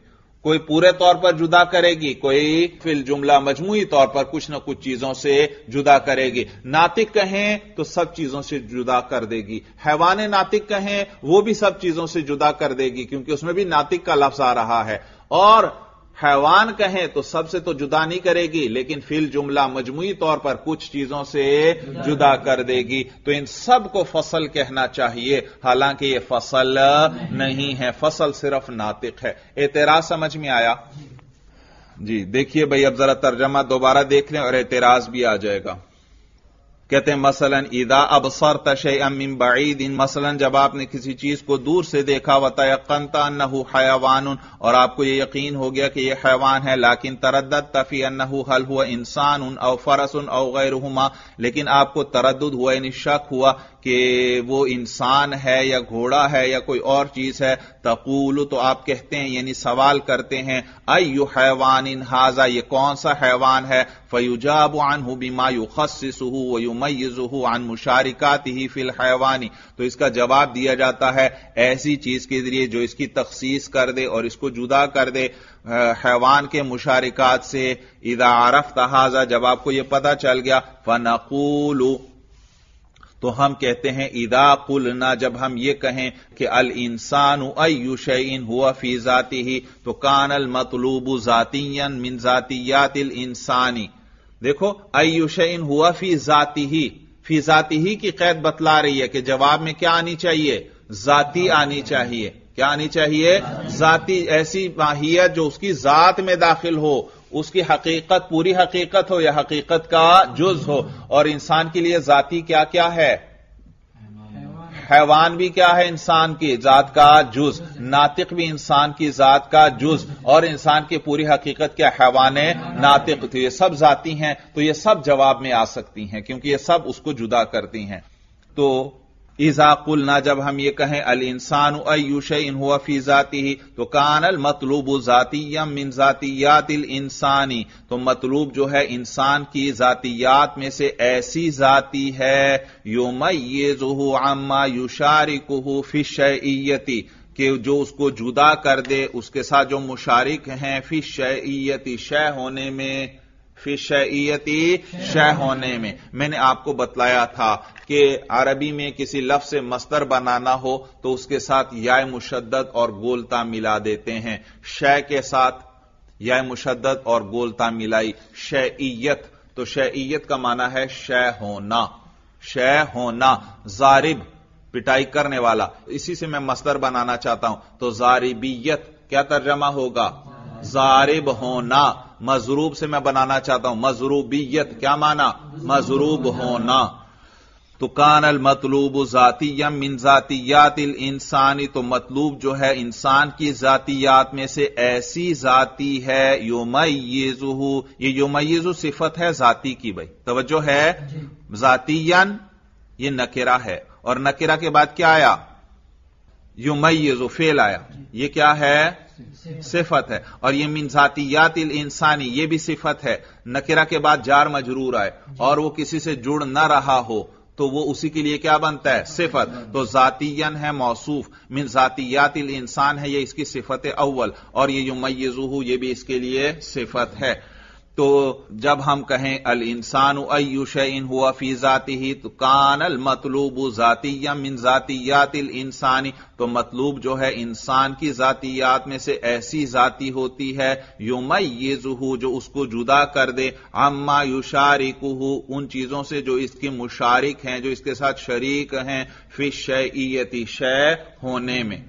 कोई पूरे तौर पर जुदा करेगी, कोई फिल जुमला मजमूई तौर पर कुछ ना कुछ चीजों से जुदा करेगी। नातिक कहें तो सब चीजों से जुदा कर देगी, हैवान नातिक कहें वो भी सब चीजों से जुदा कर देगी क्योंकि उसमें भी नातिक का लफ्ज आ रहा है। और हैवान कहें तो सबसे तो जुदा नहीं करेगी, लेकिन फिल जुमला मजमूई तौर पर कुछ चीजों से जुदा कर देगी। तो इन सब को फसल कहना चाहिए, हालांकि ये फसल नहीं है, फसल सिर्फ नातिक है। एतराज समझ में आया जी। देखिए भाई, अब जरा तर्जमा दोबारा देख लें और एतराज भी आ जाएगा। कहते हैं मसलन इदा अबसरत शैअन मिन बईद, मसलन जब आपने किसी चीज को दूर से देखा, वतयक्कनत अन्नहु हयवान और आपको यह यकीन हो गया कि यह हैवान है, लेकिन तरद्दत फी अन्नहु हल हुआ इंसान औ फरस औ गैरहुमा, लेकिन आपको तरद्दुद हुआ यानी शक हुआ कि वो इंसान है या घोड़ा है या कोई और चीज है। तकूलू तो आप कहते हैं यानी सवाल करते हैं, अय्यु हैवानिन हाजा, ये कौन सा हैवान है। फयुजाबु अन्हु बिमा युखस्सिसुहु व युमय्यिजुहु अन मुशारिकातिही फिल हैवानी, तो इसका जवाब दिया जाता है ऐसी चीज के जरिए जो इसकी तखसीस कर दे और इसको जुदा कर दे हैवान के मुशारिकात से। इदा आरफ्त हाजा, जब आपको यह पता चल गया, फनकूलू तो हम कहते हैं इदा कुलना, जब हम ये कहें कि अल इंसान अय्यु शैइन हुआ फी ज़ातिही, तो कान अल मतलूबु ज़ातियन मिन ज़ातियातिल इंसानी। देखो अय्यु शैइन हुआ फी ज़ातिही, फी ज़ातिही की कैद बतला रही है कि जवाब में क्या आनी चाहिए, ज़ाती आनी चाहिए। क्या आनी चाहिए, ज़ाती, ऐसी माहियत जो उसकी ज़ात में दाखिल हो, उसकी हकीकत पूरी हकीकत हो या हकीकत का जुज हो। और इंसान के लिए जाति क्या क्या है, हैवान भी क्या है, इंसान की जात का जुज, नातिक भी इंसान की जात का जुज, और इंसान की पूरी हकीकत क्या, हैवाने नातिक। तो ये सब जाती हैं, तो ये सब जवाब में आ सकती हैं क्योंकि ये सब उसको जुदा करती हैं। तो इज़ा कुलना, जब हम ये कहें अल इंसान अय्यु शैइन हुआ फी ज़ातिही, तो कान अल मतलूबु ज़ातिय्यम मिन ज़ातियातिल इंसानी, तो मतलूब जो है इंसान की ज़ातियात में से ऐसी ज़ाती है, युमय्यिज़ुहु अम्मा युशारिकुहु फी शैइय्यति, कि जो उसको जुदा कर दे उसके साथ जो मुशारिक हैं, फी शैइय्यति शय होने में, फी शैइय्यति शय होने में। मैंने आपको बतलाया था कि अरबी में किसी लफ्ज से मस्तर बनाना हो तो उसके साथ याय मुशद्दद और गोलता मिला देते हैं। शय के साथ याय मुशद्दद और गोलता मिलाई, शैइयत। तो शैइयत का माना है शय होना, शय होना। जारिब पिटाई करने वाला, इसी से मैं मस्तर बनाना चाहता हूं, तो जारिबियत क्या तर्जमा होगा, जारिब होना। मजरूब से मैं बनाना चाहता हूं, मजरूबियत क्या माना, मजरूब होना। तो कान अल मतलूबु ज़ातिय्यम मिन ज़ातियातिल इंसानी, तो मतलूब जो है इंसान की ज़ातियात में से ऐसी ज़ाती है, युमय्यिज़ुहु, ये युमय्यिज़ु सिफत है ज़ाती की, भाई तवज्जो है। ज़ातियन ये नकिरा है और नकिरा के बाद क्या आया, युमय्यिज़ु फेल आया, ये क्या है, सिफत है। और ये मिन ज़ातियातिल इंसानी ये भी सिफत है, नकिरा के बाद जार मजरूर आए और वो किसी से जुड़ ना रहा हो तो वो उसी के लिए क्या बनता है, सिफत। तो ज़ातियन है मौसूफ, मिन ज़ातियातिल इंसान है, ये इसकी सिफत अव्वल, और ये युमय्यिज़ुहु ये भी इसके लिए सिफत है। तो जब हम कहें अल इंसानु अय्यु शैइन हुआ फी ज़ातिही, तो कान अल मतलूबु ज़ातिय्यम मिन ज़ातियातिल इंसानी, तो मतलूब जो है इंसान की ज़ातियात में से ऐसी ज़ाती होती है, युमय्यिज़ुहु जो उसको जुदा कर दे, अम्मा युशारिकुहु उन चीजों से जो इसके मुशारिक हैं, जो इसके साथ शरीक हैं, फी शैइयति शय होने में,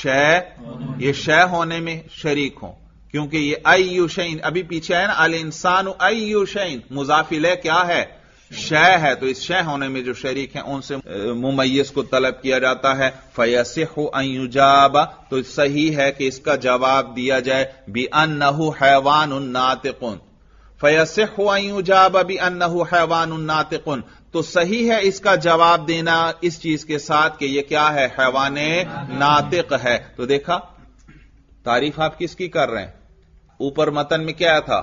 शय ये शय होने में शरीक हो, क्योंकि ये अय्यु शैइन अभी पीछे है ना, अल इंसानु अय्यु शैइन मुजाफिल है क्या है, शय है, तो इस शय होने में जो शरीक हैं उनसे मुमय्यज़ को तलब किया जाता है। फयसिहु अन युजाबा, तो सही है कि इसका जवाब दिया जाए, बि अन्नहु हैवानुन नातिकुन। फयसिहु अन युजाबा बि अन्नहु हैवानुन नातिकुन, तो सही है इसका जवाब देना इस चीज के साथ कि यह क्या है, हैवाने नातिक है। तो देखा तारीफ आप किसकी कर रहे हैं, ऊपर मतन में क्या था,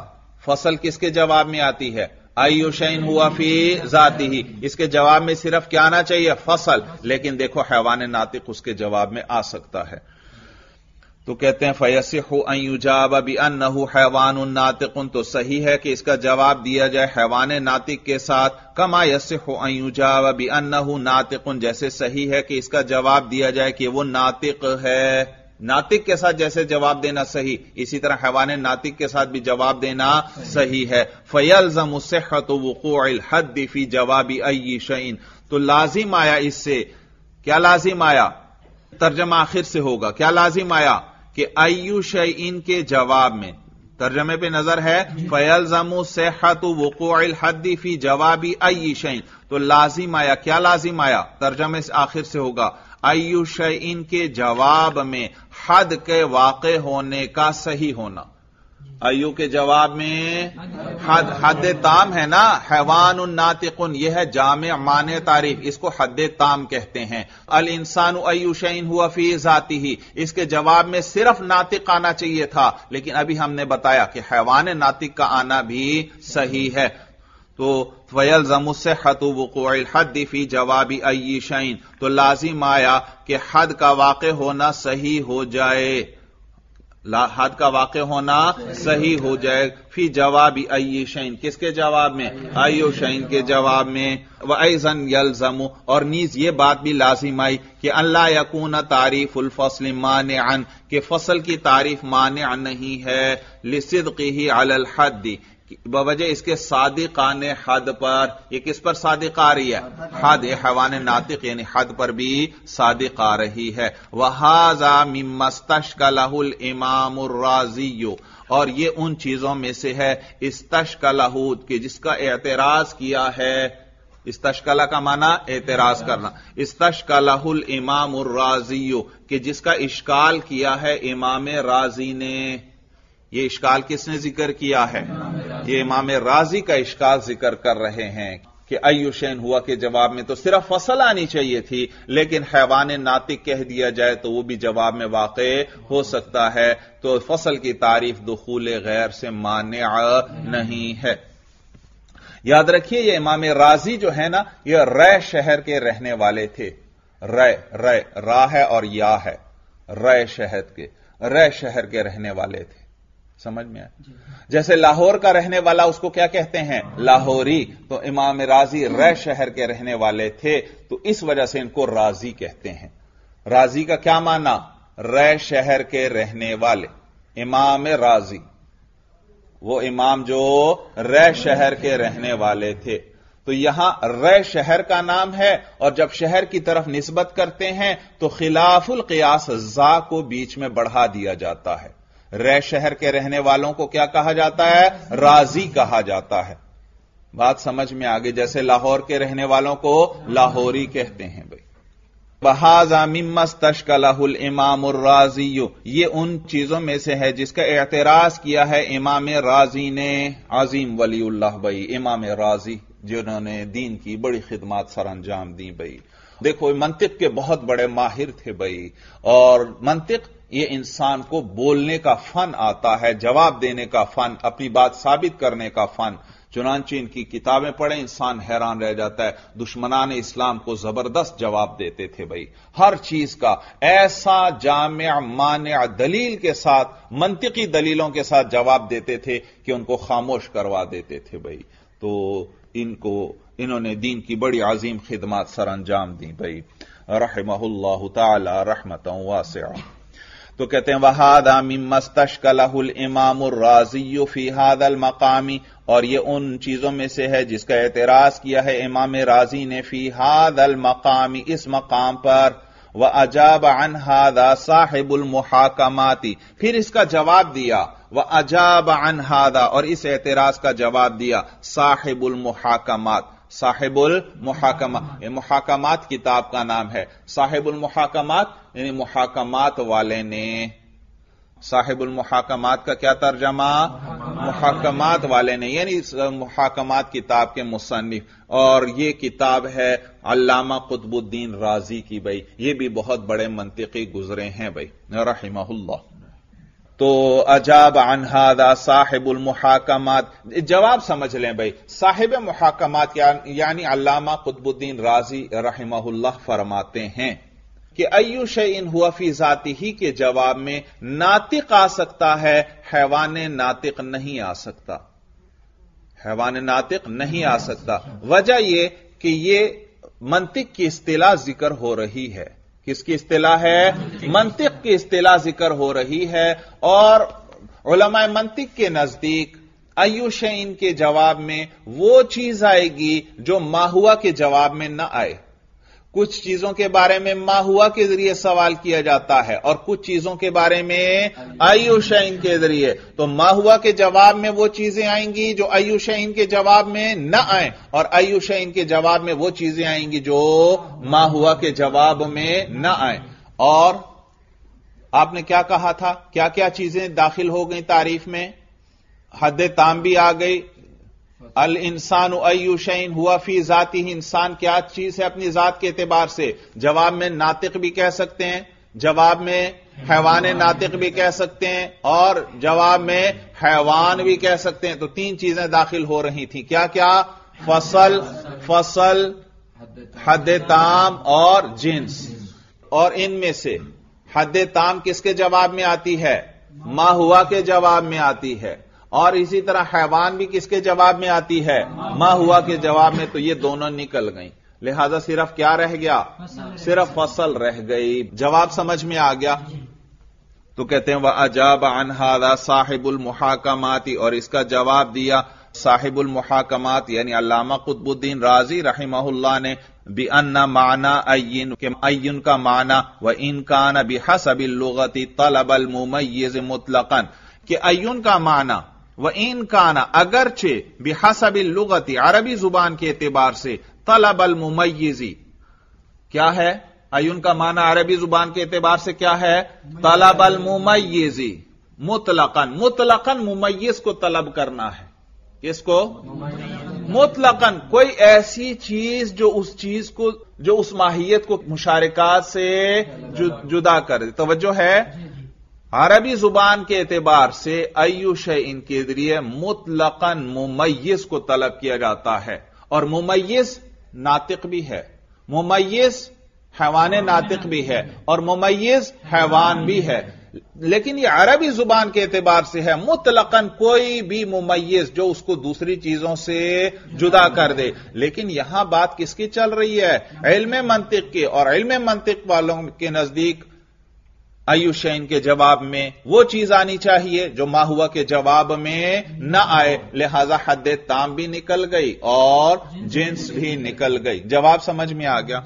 फसल किसके जवाब में आती है, अय्यु शैइन हुआ फी ज़ातिही, इसके जवाब में सिर्फ क्या आना चाहिए, फसल, लेकिन देखो हैवान नातिक उसके जवाब में आ सकता है। तो कहते हैं फयसिहु अन युजाबा बि अन्नहु हैवानुन नातिकुन, तो सही है कि इसका जवाब दिया जाए हैवान नातिक के साथ, कमा यसिहु अन युजाबा बि अन्नहु नातिकुन, जैसे सही है कि इसका जवाब दिया जाए कि वो नातिक है। नातिक के साथ जैसे जवाब देना सही, इसी तरह हैवाने नातिक के साथ भी जवाब देना सही है। फयल्ज़मु सिहहतु वुक़ूइल हद्दि फी जवाबि अय्यि शैइन, तो लाजिम आया, इससे क्या लाजिम आया, तर्जमा आखिर से होगा, क्या लाजिम आया कि अय्यु शैइन के जवाब में, तर्जमे पे नजर है, फयल्ज़मु सिहहतु वुक़ूइल हद्दि फी जवाबि अय्यि शैइन, तो लाजिम आया, क्या लाजिम आया, तर्जमे से आखिर से होगा, अय्यु शैइन के जवाब में हद के वाक़े होने का सही होना। अय्यु के जवाब में हद, हद ताम है ना, हैवानुन नातिकुन, यह है जामे माने तारीफ, इसको हद ताम कहते हैं। अल इंसानु अय्यु शैइन हुआ फी ज़ातिही, इसके जवाब में सिर्फ नातिक आना चाहिए था, लेकिन अभी हमने बताया कि हैवान नातिक का आना भी सही है। तो फयल्ज़मु सिहहतु वुक़ूइल हद्दि फी जवाबि अय्यि शैइन, तो लाजिम आया कि हद का वाक़े होना सही हो जाए, हाद का वाक़ होना सही हो जाए। फी जवाबी अय्य शैन, किसके जवाब में? अयो शैन के जवाब में। व ऐज़न यल्ज़मु, और नीज ये बात भी लाजिम आई कि अल्ला यकून तारीफ उल फसल मानिअन, के फसल की तारीफ मानिअ नहीं है। लिसिद्क़िही अलल हद्दी, बवजह इसके सादिकान हद पर। ये किस पर सादिक आ रही है? हद हवान नातिक यानी हद पर भी सादिक आ रही है। वहाजा मिम्मस्तश्का लहुल इमामुर राज़िय्यु, और ये उन चीजों में से है इस्तश्का लहू के जिसका एतराज किया है। इस्तश्कला का माना एतराज करना। इस्तश्कलाहुल इमामुर राज़िय्यु के जिसका इश्काल किया है इमाम राजी ने। ये इश्काल किसने जिक्र किया है? ये इमाम राजी का इश्काल जिक्र कर रहे हैं कि अयुशैन हुआ के जवाब में तो सिर्फ फसल आनी चाहिए थी, लेकिन हैवान नातिक कह दिया जाए तो वो भी जवाब में वाक़े हो सकता है। तो फसल की तारीफ दुखूल गैर से मान्य नहीं है। याद रखिए ये इमाम राजी जो है ना, ये रै शहर के रहने वाले थे। रै रै रा है और या है, रै शहर के रहने वाले थे। समझ में आए? जैसे लाहौर का रहने वाला उसको क्या कहते हैं? लाहौरी। तो इमाम राजी रै शहर के रहने वाले थे, तो इस वजह से इनको राजी कहते हैं। राजी का क्या माना? रै शहर के रहने वाले। इमाम राजी वो इमाम जो रै शहर के रहने वाले थे। तो यहां रै शहर का नाम है, और जब शहर की तरफ निस्बत करते हैं तो खिलाफुल कियास जा को बीच में बढ़ा दिया जाता है। रै शहर के रहने वालों को क्या कहा जाता है? राजी कहा जाता है। बात समझ में आ गई। जैसे लाहौर के रहने वालों को लाहौरी कहते हैं भाई। बहाजा मिम्मस्तश्कलहुल इमामुर राज़िय्यु, ये उन चीजों में से है जिसका एतराज किया है इमाम राजी ने। अजीम वलीउल्लाह भाई, इमाम राजी जिन्होंने दीन की बड़ी खिदमत सर अंजाम दी भाई। देखो मंतिक के बहुत बड़े माहिर थे भाई, और मंतिक ये इंसान को बोलने का फन आता है, जवाब देने का फन, अपनी बात साबित करने का फन। चुनांचे इनकी किताबें पढ़े इंसान हैरान रह जाता है। दुश्मनान इस्लाम को जबरदस्त जवाब देते थे भाई, हर चीज का ऐसा जामिया मानिया दलील के साथ, मंतिकी दलीलों के साथ जवाब देते थे कि उनको खामोश करवा देते थे भाई। तो इन्होंने दीन की बड़ी अजीम खिदमत सर अंजाम दी भाई। रहमहुल्लाहु ताला रहमतन वासिआ। तो कहते हैं वहादा मिम्मस्तश्कलहुल इमामुर राज़िय्यु फी हादल मकामी, और ये उन चीजों में से है जिसका एतराज किया है इमाम राजी ने फी हादल मकामी, इस मकाम पर। व अजाब अन हादा साहिबुल मुहाकमाती, फिर इसका जवाब दिया। व अजाब अन हादा, और इस एतराज का जवाब दिया साहिबुल मुहाकमात। साहिबुल मुहाकमात, मुहाकमात किताब का नाम है। साहिबुल मुहाकमात यानी मुहाकमात वाले ने। साहिबुल मुहाकमात का क्या तर्जमा? मुहाकमात वाले ने, यानी मुहाकमात किताब के मुसन्निफ। और यह किताब है अल्लामा कुतुबुद्दीन राजी की भाई। यह भी बहुत बड़े मंतिकी गुजरे हैं भाई, रहिमहुल्लाह। तो अजाब अन हादा साहिबुल मुहाकमात, जवाब समझ लें भाई। साहिब मुहाकमात यानी अल्लामा कुतुबुद्दीन राजी रहमहुल्लाह फरमाते हैं कि अय्यु शैइन हुआ फी ज़ातिही के जवाब में नातिक आ सकता है, हैवान नातिक नहीं आ सकता। हैवान नातिक नहीं आ सकता। वजह यह कि यह मंतिक की इस्तिलाह जिक्र हो रही है। किसकी इस्तिला है? मंतिक की इस्तिला जिक्र हो रही है। और उलमाए मंतिक के नजदीक अय्यु शैइन के जवाब में वो चीज आएगी जो मा हुआ के जवाब में ना आए। कुछ चीजों के बारे में मा हुआ के जरिए सवाल किया जाता है, और कुछ चीजों के बारे में अय्यु शैइन के जरिए। तो मा हुआ के जवाब में वो चीजें आएंगी जो अय्यु शैइन के जवाब में न आए, और अय्यु शैइन के जवाब में वो चीजें आएंगी जो मा हुआ के जवाब में न आए। और आपने क्या कहा था? क्या क्या चीजें दाखिल हो गई तारीफ में? हद ताम भी आ गई। अल इंसान अय्यु शैइन हुआ फी ज़ातिही, इंसान क्या चीज है अपनी जात के एतबार से। जवाब में नातिक भी कह सकते हैं, जवाब में हैवान नातिक भी कह सकते हैं, और जवाब में हैवान भी कह सकते हैं। तो तीन चीजें दाखिल हो रही थी। क्या क्या? फसल, हद ताम और जिन्स। और इनमें से हद ताम किसके जवाब में आती है? मा हुआ के जवाब में आती है, और इसी तरह हैवान भी किसके जवाब में आती है, मा हुआ के जवाब में। तो ये दोनों निकल गई, लिहाजा सिर्फ क्या रह गया, सिर्फ फसल रह गई। जवाब समझ में आ गया। तो कहते हैं वह अजाब अन हादा साहिबुल मुहाकमाती, और इसका जवाब दिया साहिबुल मुहाकमात यानी अल्लामा कुतुबुद्दीन राजी रहिमहुल्लाह ने, बि अन्ना माना अय्यन के अय्यन का माना व इनकान बिहसबिल लुगती तलबल मुमय्यज मुतलकन, कि अय्यन का माना व इनकान अगरचे बिहसबिल लुगती अरबी जुबान के एतबार से तलबल मुमय्यजी क्या है, अय्यन का माना अरबी जुबान के एतबार से क्या है, तलबल मुमय्यजी मुतलकन। मुतलकन मुमय्यज को तलब करना है, इसको मुतलकन कोई ऐसी चीज जो उस चीज को, जो उस माहियत को मुशारकात से जुदा कर दे। तवज्जो है, अरबी जुबान के एतबार से अय्यु शैइन के जरिए मुतलकन मुमय्यज को तलब किया जाता है, और मुमय्यज नातिक भी है, मुमय्यज हैवान नातिक भी है, और मुमय्यज हैवान भी है, लेकिन यह अरबी जुबान के एतबार से है। मुतलकन कोई भी मुमय्यज जो उसको दूसरी चीजों से जुदा कर दे। लेकिन यहां बात किसकी चल रही है, इल्म मंतिक के, और इल्म मंतिक वालों के नजदीक अय्यु शैइन के जवाब में वो चीज आनी चाहिए जो मा हुआ के जवाब में ना आए, लिहाजा हद ताम भी निकल गई और जिन्स भी निकल गई। जवाब समझ में आ गया।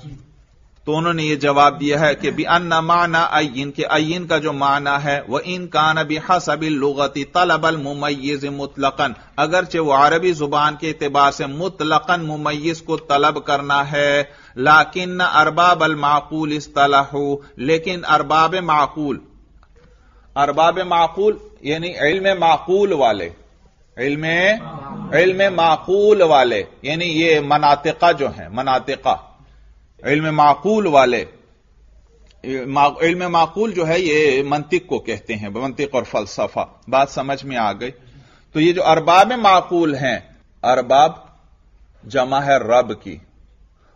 तो उन्होंने ये जवाब दिया है कि बि अन्ना माना अय्यन, के अय्यन का जो माना है वह इनकान बिहसबिल लुगती तलबल मुमय्यज मुतलकन, अगरचे वो अरबी जुबान के एतबार से मुतलकन मुमय्यज को तलब करना है। लाकिन अरबाब अल माकूल इस्तलहू, लेकिन अरबाब माकूल, अरबाब माकूल यानी इल्म माकूल वाले, इल्म माकूल वाले यानी ये मनातिका जो है, मनातिका इल्म माकूल वाले, इल्म माकूल जो है ये मंतिक को कहते हैं, मंतिक और फलसफा। बात समझ में आ गई। तो ये जो अरबाब माकूल हैं, अरबाब जमा है रब की,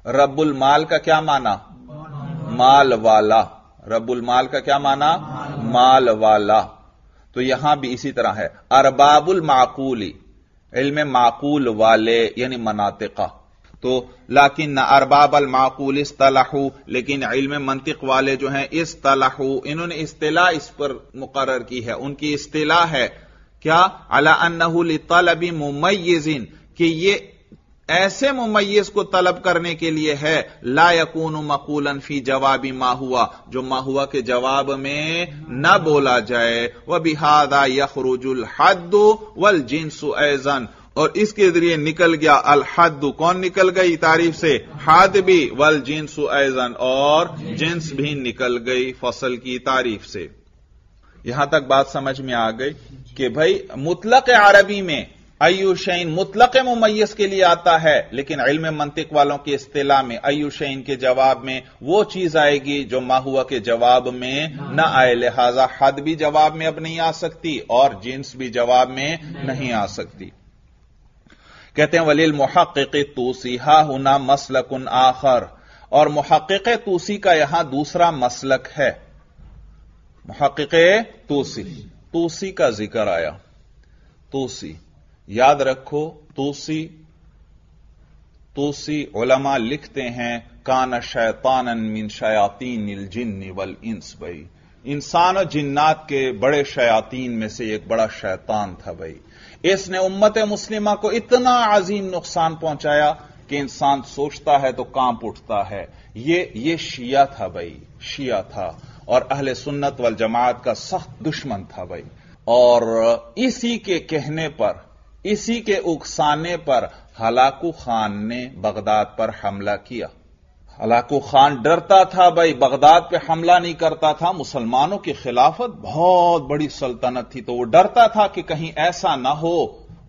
रब्बुल माल का क्या माना, माल वाला, रब्बुल माल का क्या माना, माल वाला। तो यहां भी इसी तरह है अरबाबुल माकूली, इल्म माकूल वाले यानी मनातिका। तो लाकिन न अरबाब अल माकूल इस्तलाहू, लेकिन इल्म मंतिक वाले जो हैं इस्तलाहू, इन्होंने इस्तिला इस पर मुकर्रर की है, उनकी इस्तिला है क्या, अला अन्नहु लितलबी मुमय्यजिन, कि ये ऐसे मुमय्यज को तलब करने के लिए है, ला यकूनु मकूलन फी जवाबी मा हुआ, जो मा हुआ के जवाब में न बोला जाए। व बिहादा यखरुजुल हद्दु वल जिन्सु ऐज़न, और इसके जरिए निकल गया अल हद, कौन निकल गई तारीफ से, हद भी, वल जिन्स ऐज़न, और जिन्स भी निकल गई फसल की तारीफ से। यहां तक बात समझ में आ गई कि भाई मुतलक अरबी में अय्यु शैइन मुतलक मुमय्यज के लिए आता है, लेकिन इल्म मंतिक वालों के इस्तिला में अय्यु शैइन के जवाब में वो चीज आएगी जो मा हुआ के जवाब में ना आए, लिहाजा हद भी जवाब में अब नहीं आ सकती और जिन्स भी जवाब में नहीं आ सकती। कहते हैं वलिल मुहक्किक़ तूसी हा हुना मसलकुन आखर, और मुहक्किक़ तूसी का यहां दूसरा मसलक है। मुहक्किक़ तूसी, तूसी का जिक्र आया, तूसी याद रखो, तूसी तूसी उलमा लिखते हैं कान शैतानन मिन शयातीनिल जिन्न वल इंस, भाई इंसान और जिन्नात के बड़े शयातीन में से एक बड़ा शैतान था भाई, इसने उम्मत मुस्लिमा को इतना अजीम नुकसान पहुंचाया कि इंसान सोचता है तो कांप उठता है। ये शिया था भाई, शिया था, और अहले सुन्नत वल जमात का सख्त दुश्मन था भाई, और इसी के कहने पर, इसी के उकसाने पर हलाकू खान ने बगदाद पर हमला किया। हलाकू खान डरता था भाई, बगदाद पे हमला नहीं करता था, मुसलमानों की खिलाफत बहुत बड़ी सल्तनत थी, तो वो डरता था कि कहीं ऐसा ना हो,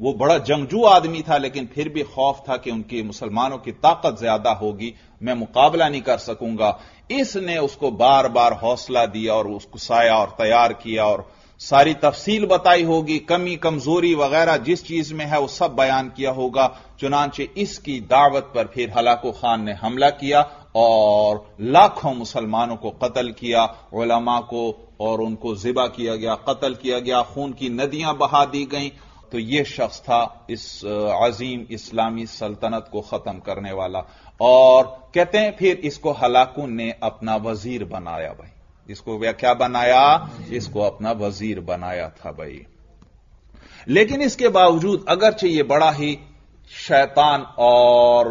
वो बड़ा जंगजू आदमी था, लेकिन फिर भी खौफ था कि उनकी मुसलमानों की ताकत ज्यादा होगी, मैं मुकाबला नहीं कर सकूंगा। इसने उसको बार बार हौसला दिया और उसको साया और तैयार किया, और सारी तफसील बताई होगी, कमी कमजोरी वगैरह जिस चीज में है वो सब बयान किया होगा। चुनांचे इसकी दावत पर फिर हलाकू खान ने हमला किया और लाखों मुसलमानों को कत्ल किया, उलमा को और उनको जिबा किया गया, कत्ल किया गया, खून की नदियां बहा दी गईं। तो यह शख्स था इस अजीम इस्लामी सल्तनत को खत्म करने वाला। और कहते हैं फिर इसको हलाकुन ने अपना वजीर बनाया। भाई इसको क्या बनाया? इसको अपना वजीर बनाया था भाई। लेकिन इसके बावजूद अगरचे ये बड़ा ही शैतान और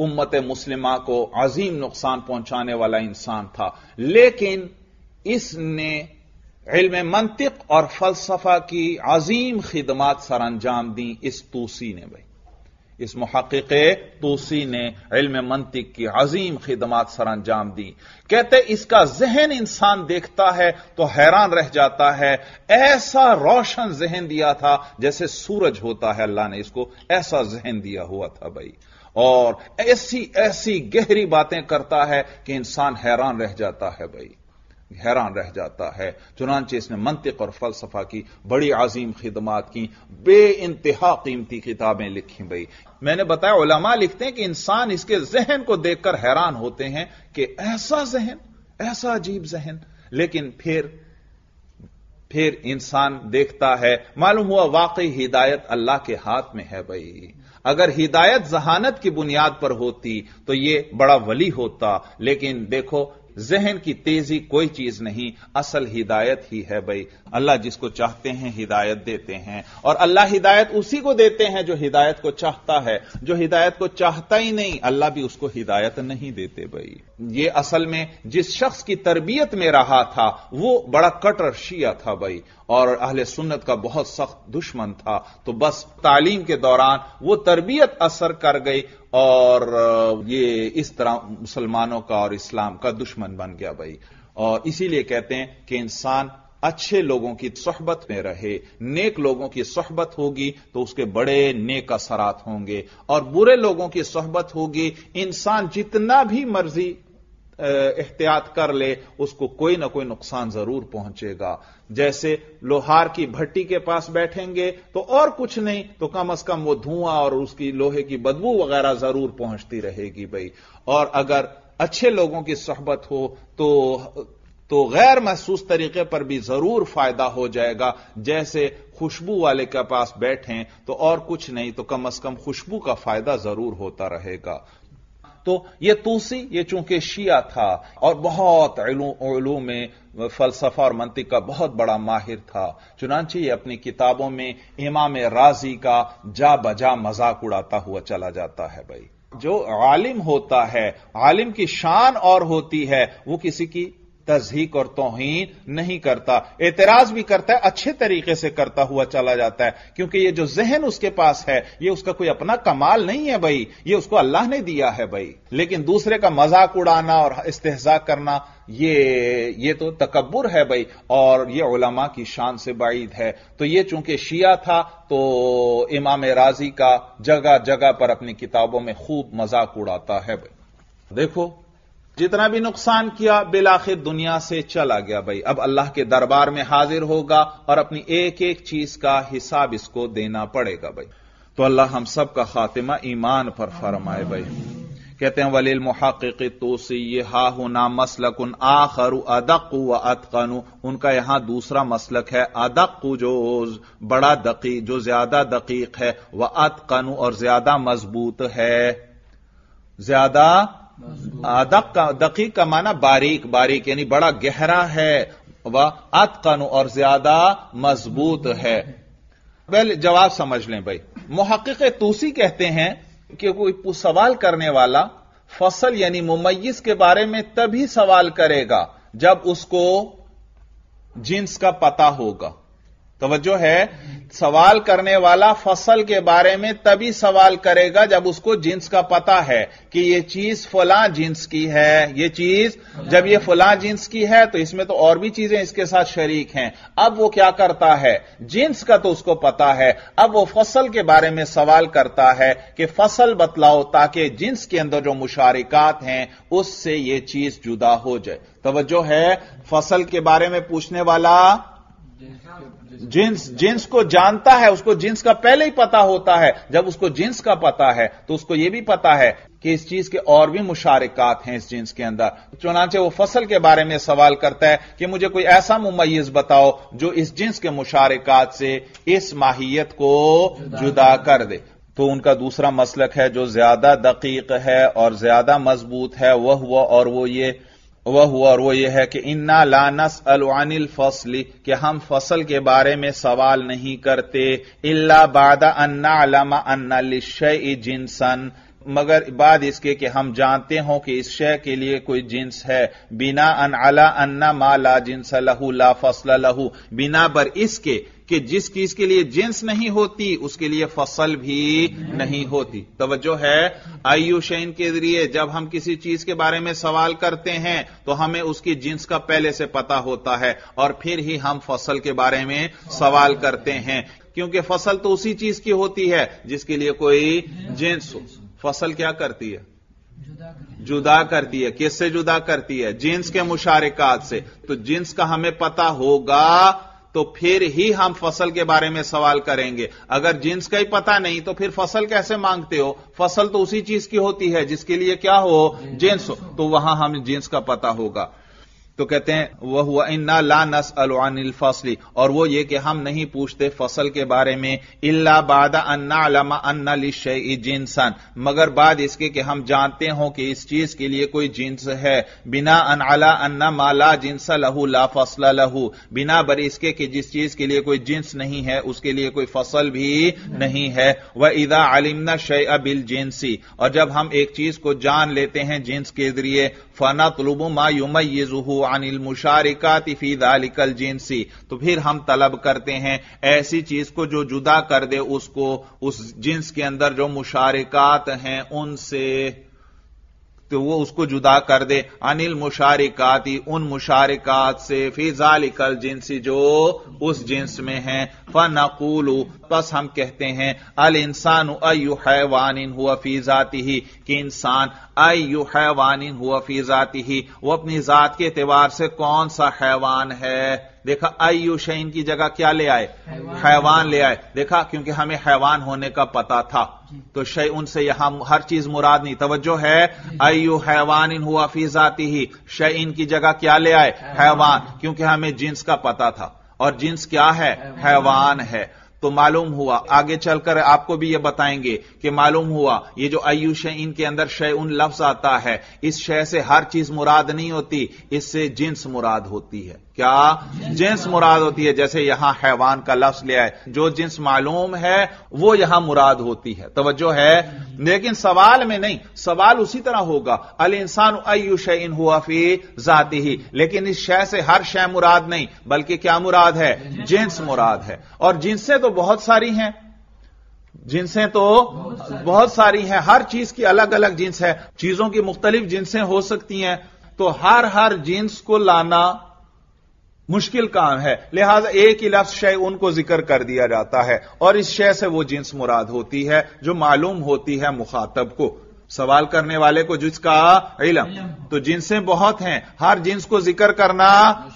उम्मत मुस्लिमा को अजीम नुकसान पहुंचाने वाला इंसान था, लेकिन इसने इल्म मंतिक और फलसफा की अजीम खिदमात सरअंजाम दी। इस तूसी ने भाई, इस मुहक्किक़ तूसी ने इल्म मंतिक की अजीम खिदमात सरअंजाम दी। कहते इसका जहन इंसान देखता है तो हैरान रह जाता है। ऐसा रोशन जहन दिया था जैसे सूरज होता है, अल्लाह ने इसको ऐसा जहन दिया हुआ था भाई। और ऐसी ऐसी गहरी बातें करता है कि इंसान हैरान रह जाता है भाई, हैरान रह जाता है। चुनांचे इसने मंतिक और फलसफा की बड़ी अजीम खिदमात की, बेइंतहा कीमती किताबें लिखी भाई। मैंने बताया उलमा लिखते हैं कि इंसान इसके जहन को देखकर हैरान होते हैं कि ऐसा जहन, ऐसा अजीब जहन। लेकिन फिर इंसान देखता है, मालूम हुआ वाकई हिदायत अल्लाह के हाथ में है भाई। अगर हिदायत जहानत की बुनियाद पर होती तो यह बड़ा वली होता, लेकिन देखो जहन की तेजी कोई चीज नहीं, असल हिदायत ही है भाई। अल्लाह जिसको चाहते हैं हिदायत देते हैं, और अल्लाह हिदायत उसी को देते हैं जो हिदायत को चाहता है। जो हिदायत को चाहता ही नहीं, अल्लाह भी उसको हिदायत नहीं देते भाई। ये असल में जिस शख्स की तरबियत में रहा था वो बड़ा कट्टर शिया था भाई, और अहले सुन्नत का बहुत सख्त दुश्मन था। तो बस तालीम के दौरान वो तरबियत असर कर गई और ये इस तरह मुसलमानों का और इस्लाम का दुश्मन बन गया भाई। और इसीलिए कहते हैं कि इंसान अच्छे लोगों की सोहबत में रहे, नेक लोगों की सोहबत होगी तो उसके बड़े नेक असरात होंगे, और बुरे लोगों की सोहबत होगी इंसान जितना भी मर्जी एहतियात कर ले उसको कोई ना कोई नुकसान जरूर पहुंचेगा। जैसे लोहार की भट्टी के पास बैठेंगे तो और कुछ नहीं तो कम से कम वो धुआं और उसकी लोहे की बदबू वगैरह जरूर पहुंचती रहेगी भाई। और अगर अच्छे लोगों की सोहबत हो तो गैर महसूस तरीके पर भी जरूर फायदा हो जाएगा। जैसे खुशबू वाले के पास बैठें तो और कुछ नहीं तो कम से कम खुशबू का फायदा जरूर होता रहेगा। तो यह तूसी, ये चूंकि शिया था और बहुत उलूम में फलसफा और मंतिक का बहुत बड़ा माहिर था, चुनांचे ये अपनी किताबों में इमाम राजी का जा बजा मजाक उड़ाता हुआ चला जाता है भाई। जो आलिम होता है, आलिम की शान और होती है, वो किसी की तज़हीक और तौहीन नहीं करता, एतराज भी करता है अच्छे तरीके से करता हुआ चला जाता है। क्योंकि ये जो जहन उसके पास है ये उसका कोई अपना कमाल नहीं है भाई, ये उसको अल्लाह ने दिया है भाई। लेकिन दूसरे का मजाक उड़ाना और इस्तेहजा करना ये तो तकब्बुर है भाई, और ये उलमा की शान से बाइद है। तो ये चूंकि शिया था तो इमाम राजी का जगह जगह पर अपनी किताबों में खूब मजाक उड़ाता है भाई। देखो जितना भी नुकसान किया बिलाखिर दुनिया से चला गया भाई। अब अल्लाह के दरबार में हाजिर होगा और अपनी एक एक चीज का हिसाब इसको देना पड़ेगा भाई। तो अल्लाह हम सब का खातिमा ईमान पर फरमाए भाई। कहते हैं वलिल मुहक्किक़ तूसी हा हुना मसलकुन आखरु अदक्कु व अतकनु। उनका यहां दूसरा मसलक है, अदक्कु जो बड़ा दकी, जो ज्यादा दकीक है, व अतकनु और ज्यादा मजबूत है। ज्यादा आदक का दकीक का माना बारीक, बारीक यानी बड़ा गहरा है, वह अतकन और ज्यादा मजबूत है। पहले जवाब समझ लें भाई। मुहक्किक़ तूसी कहते हैं कि कोई सवाल करने वाला फसल यानी मुमय्यज़ के बारे में तभी सवाल करेगा जब उसको जिन्स का पता होगा। तवज्जो है, सवाल करने वाला फसल के बारे में तभी सवाल करेगा जब उसको जिन्स का पता है कि यह चीज फलां जिन्स की है। यह चीज जब यह फलां जिन्स की है तो इसमें तो और भी चीजें इसके साथ शरीक हैं। अब वो क्या करता है, जिन्स का तो उसको पता है, अब वो फसल के बारे में सवाल करता है कि फसल बतलाओ ताकि जिन्स के अंदर जो मुशारिकात हैं उससे यह चीज जुदा हो जाए। तवज्जो है, फसल के बारे में पूछने वाला जिन्स को जानता है, उसको जिन्स का पहले ही पता होता है। जब उसको जिन्स का पता है तो उसको यह भी पता है कि इस चीज के और भी मुशारिकात हैं इस जिन्स के अंदर। चुनांचे वो फसल के बारे में सवाल करता है कि मुझे कोई ऐसा मुमय्यज़ बताओ जो इस जिन्स के मुशारिकात से इस माहियत को जुदा कर दे। तो उनका दूसरा मसलक है जो ज्यादा दकीक है और ज्यादा मजबूत है, वह हुआ और वो ये है कि इन्ना ला नस्अलु अनिल फस्ली, कि हम फसल के बारे में सवाल नहीं करते, इल्ला बादा अन्ना अलामा अन्ना लिश्शै जिन्सन, मगर बाद इसके कि हम जानते हों कि इस शय के लिए कोई जिन्स है। बिना अन अला अन्ना मा ला जिन्स लहू ला फसल लहू, बिना बर इसके कि जिस चीज के लिए जिन्स नहीं होती उसके लिए फसल भी नहीं होती। तवज्जो है, आयुशैन के जरिए जब हम किसी चीज के बारे में सवाल करते हैं तो हमें उसकी जिन्स का पहले से पता होता है और फिर ही हम फसल के बारे में सवाल करते हैं, क्योंकि फसल तो उसी चीज की होती है जिसके लिए कोई जिन्स हो। फसल क्या करती है? जुदा करती है। किससे जुदा करती है? जिन्स के मुशारिकात से। तो जिन्स का हमें पता होगा तो फिर ही हम फसल के बारे में सवाल करेंगे। अगर जिन्स का ही पता नहीं तो फिर फसल कैसे मांगते हो? फसल तो उसी चीज की होती है जिसके लिए क्या हो? जिन्स हो। तो वहां हमें जिन्स का पता होगा। तो कहते हैं वह हुआ इन्ना ला नस्अलु अनिल फस्ली, और वो ये कि हम नहीं पूछते फसल के बारे में, इल्ला बादा अन्ना अलमा अन्ना लिश्शै जिन्सन, मगर बाद इसके कि हम जानते हों कि इस चीज के लिए कोई जिन्स है। बिना अन अला अन्ना मा ला जिन्स लहू ला फसला लहू, बिना बर इसके कि जिस चीज के लिए कोई जिन्स नहीं है उसके लिए कोई फसल भी नहीं है। वह इदा अलिमना शैअ बिल जिन्सी, और जब हम एक चीज को जान लेते हैं जिन्स के जरिए, फनतलबु मा युमय्यिजुहु अनिल मुशारिकाति फी ज़ालिकल जिन्सी, तो फिर हम तलब करते हैं ऐसी चीज को जो जुदा कर दे उसको उस जिन्स के अंदर जो मुशारिकात हैं उनसे, तो वो उसको जुदा कर दे। अनिल मुशारिकाती, उन मुशारिकात से, फी ज़ालिकल जिन्सी, जो उस जिन्स में है। फनक़ूलु, बस हम कहते हैं, अल इंसानु अय्यु हैवानिन हुवा फी ज़ातिही, कि इंसान अय्यु हैवानिन हुवा फी ज़ातिही, वो अपनी जात के एतबार से कौन सा हैवान है। देखा, अय्यु शैइन की जगह क्या ले आए? हैवान ले आए। देखा, क्योंकि हमें हैवान होने का पता था तो शय उनसे यहां हर चीज मुराद नहीं। तवज्जो है, अय्यु हैवान इन हुआ फी ज़ातिही, शय इन की जगह क्या ले आए? हैवान, क्योंकि हमें जिन्स का पता था और जिन्स क्या है? हैवान है। तो मालूम हुआ, आगे चलकर आपको भी यह बताएंगे कि मालूम हुआ ये जो अय्यु शैइन के अंदर शय उन लफ्ज आता है, इस शय से हर चीज मुराद नहीं होती, इससे जिन्स मुराद होती है। क्या जिन्स मुराद होती है? जैसे यहां हैवान का लफ्ज ले आए, जो जिन्स मालूम है वो यहां मुराद होती है। तवज्जो है, लेकिन सवाल में नहीं। सवाल उसी तरह होगा, अल इंसान अय्यु शैइन हुआ फी ज़ातिही, लेकिन इस शय से हर शय मुराद नहीं, बल्कि क्या मुराद है? जिन्स मुराद है। और जिन्सें तो बहुत सारी हैं, जिन्सें तो बहुत सारी हैं, हर चीज की अलग अलग जिन्स है, चीजों की मुख्तलिफ जिन्सें हो सकती हैं। तो हर जिन्स को लाना मुश्किल काम है, लिहाजा एक ही लफ्ज शय उनको जिक्र कर दिया जाता है और इस शय से वो जिन्स मुराद होती है जो मालूम होती है मुखातब को, सवाल करने वाले को जिसका इलम। तो जिन्सें बहुत हैं, हर जिन्स को जिक्र करना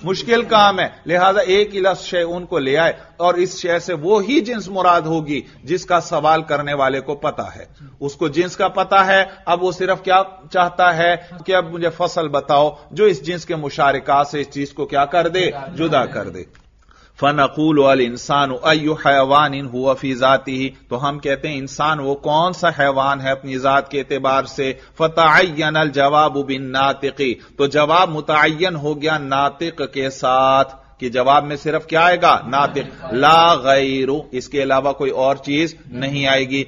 मुश्किल काम है, लिहाजा एक ही लफ्ज शय उनको ले आए और इस शय से वो ही जिन्स मुराद होगी जिसका सवाल करने वाले को पता है। उसको जिन्स का पता है, अब वो सिर्फ क्या चाहता है कि अब मुझे फसल बताओ जो इस जिन्स के मुशारिकात से इस चीज को क्या कर दे? जुदा कर दे। फनक़ूलु अल इंसानु अय्यु हैवानिन हुवा फी ज़ातिही, तो हम कहते हैं इंसान वो कौन सा हैवान है अपनी जात के एतबार से। फ़तअय्यन अल जवाबु बिन नातिक़ी, तो जवाब मुतअय्यन हो गया नातिक के साथ, कि जवाब में सिर्फ क्या आएगा? नातिक, ला गैरु, इसके अलावा कोई और चीज नहीं आएगी।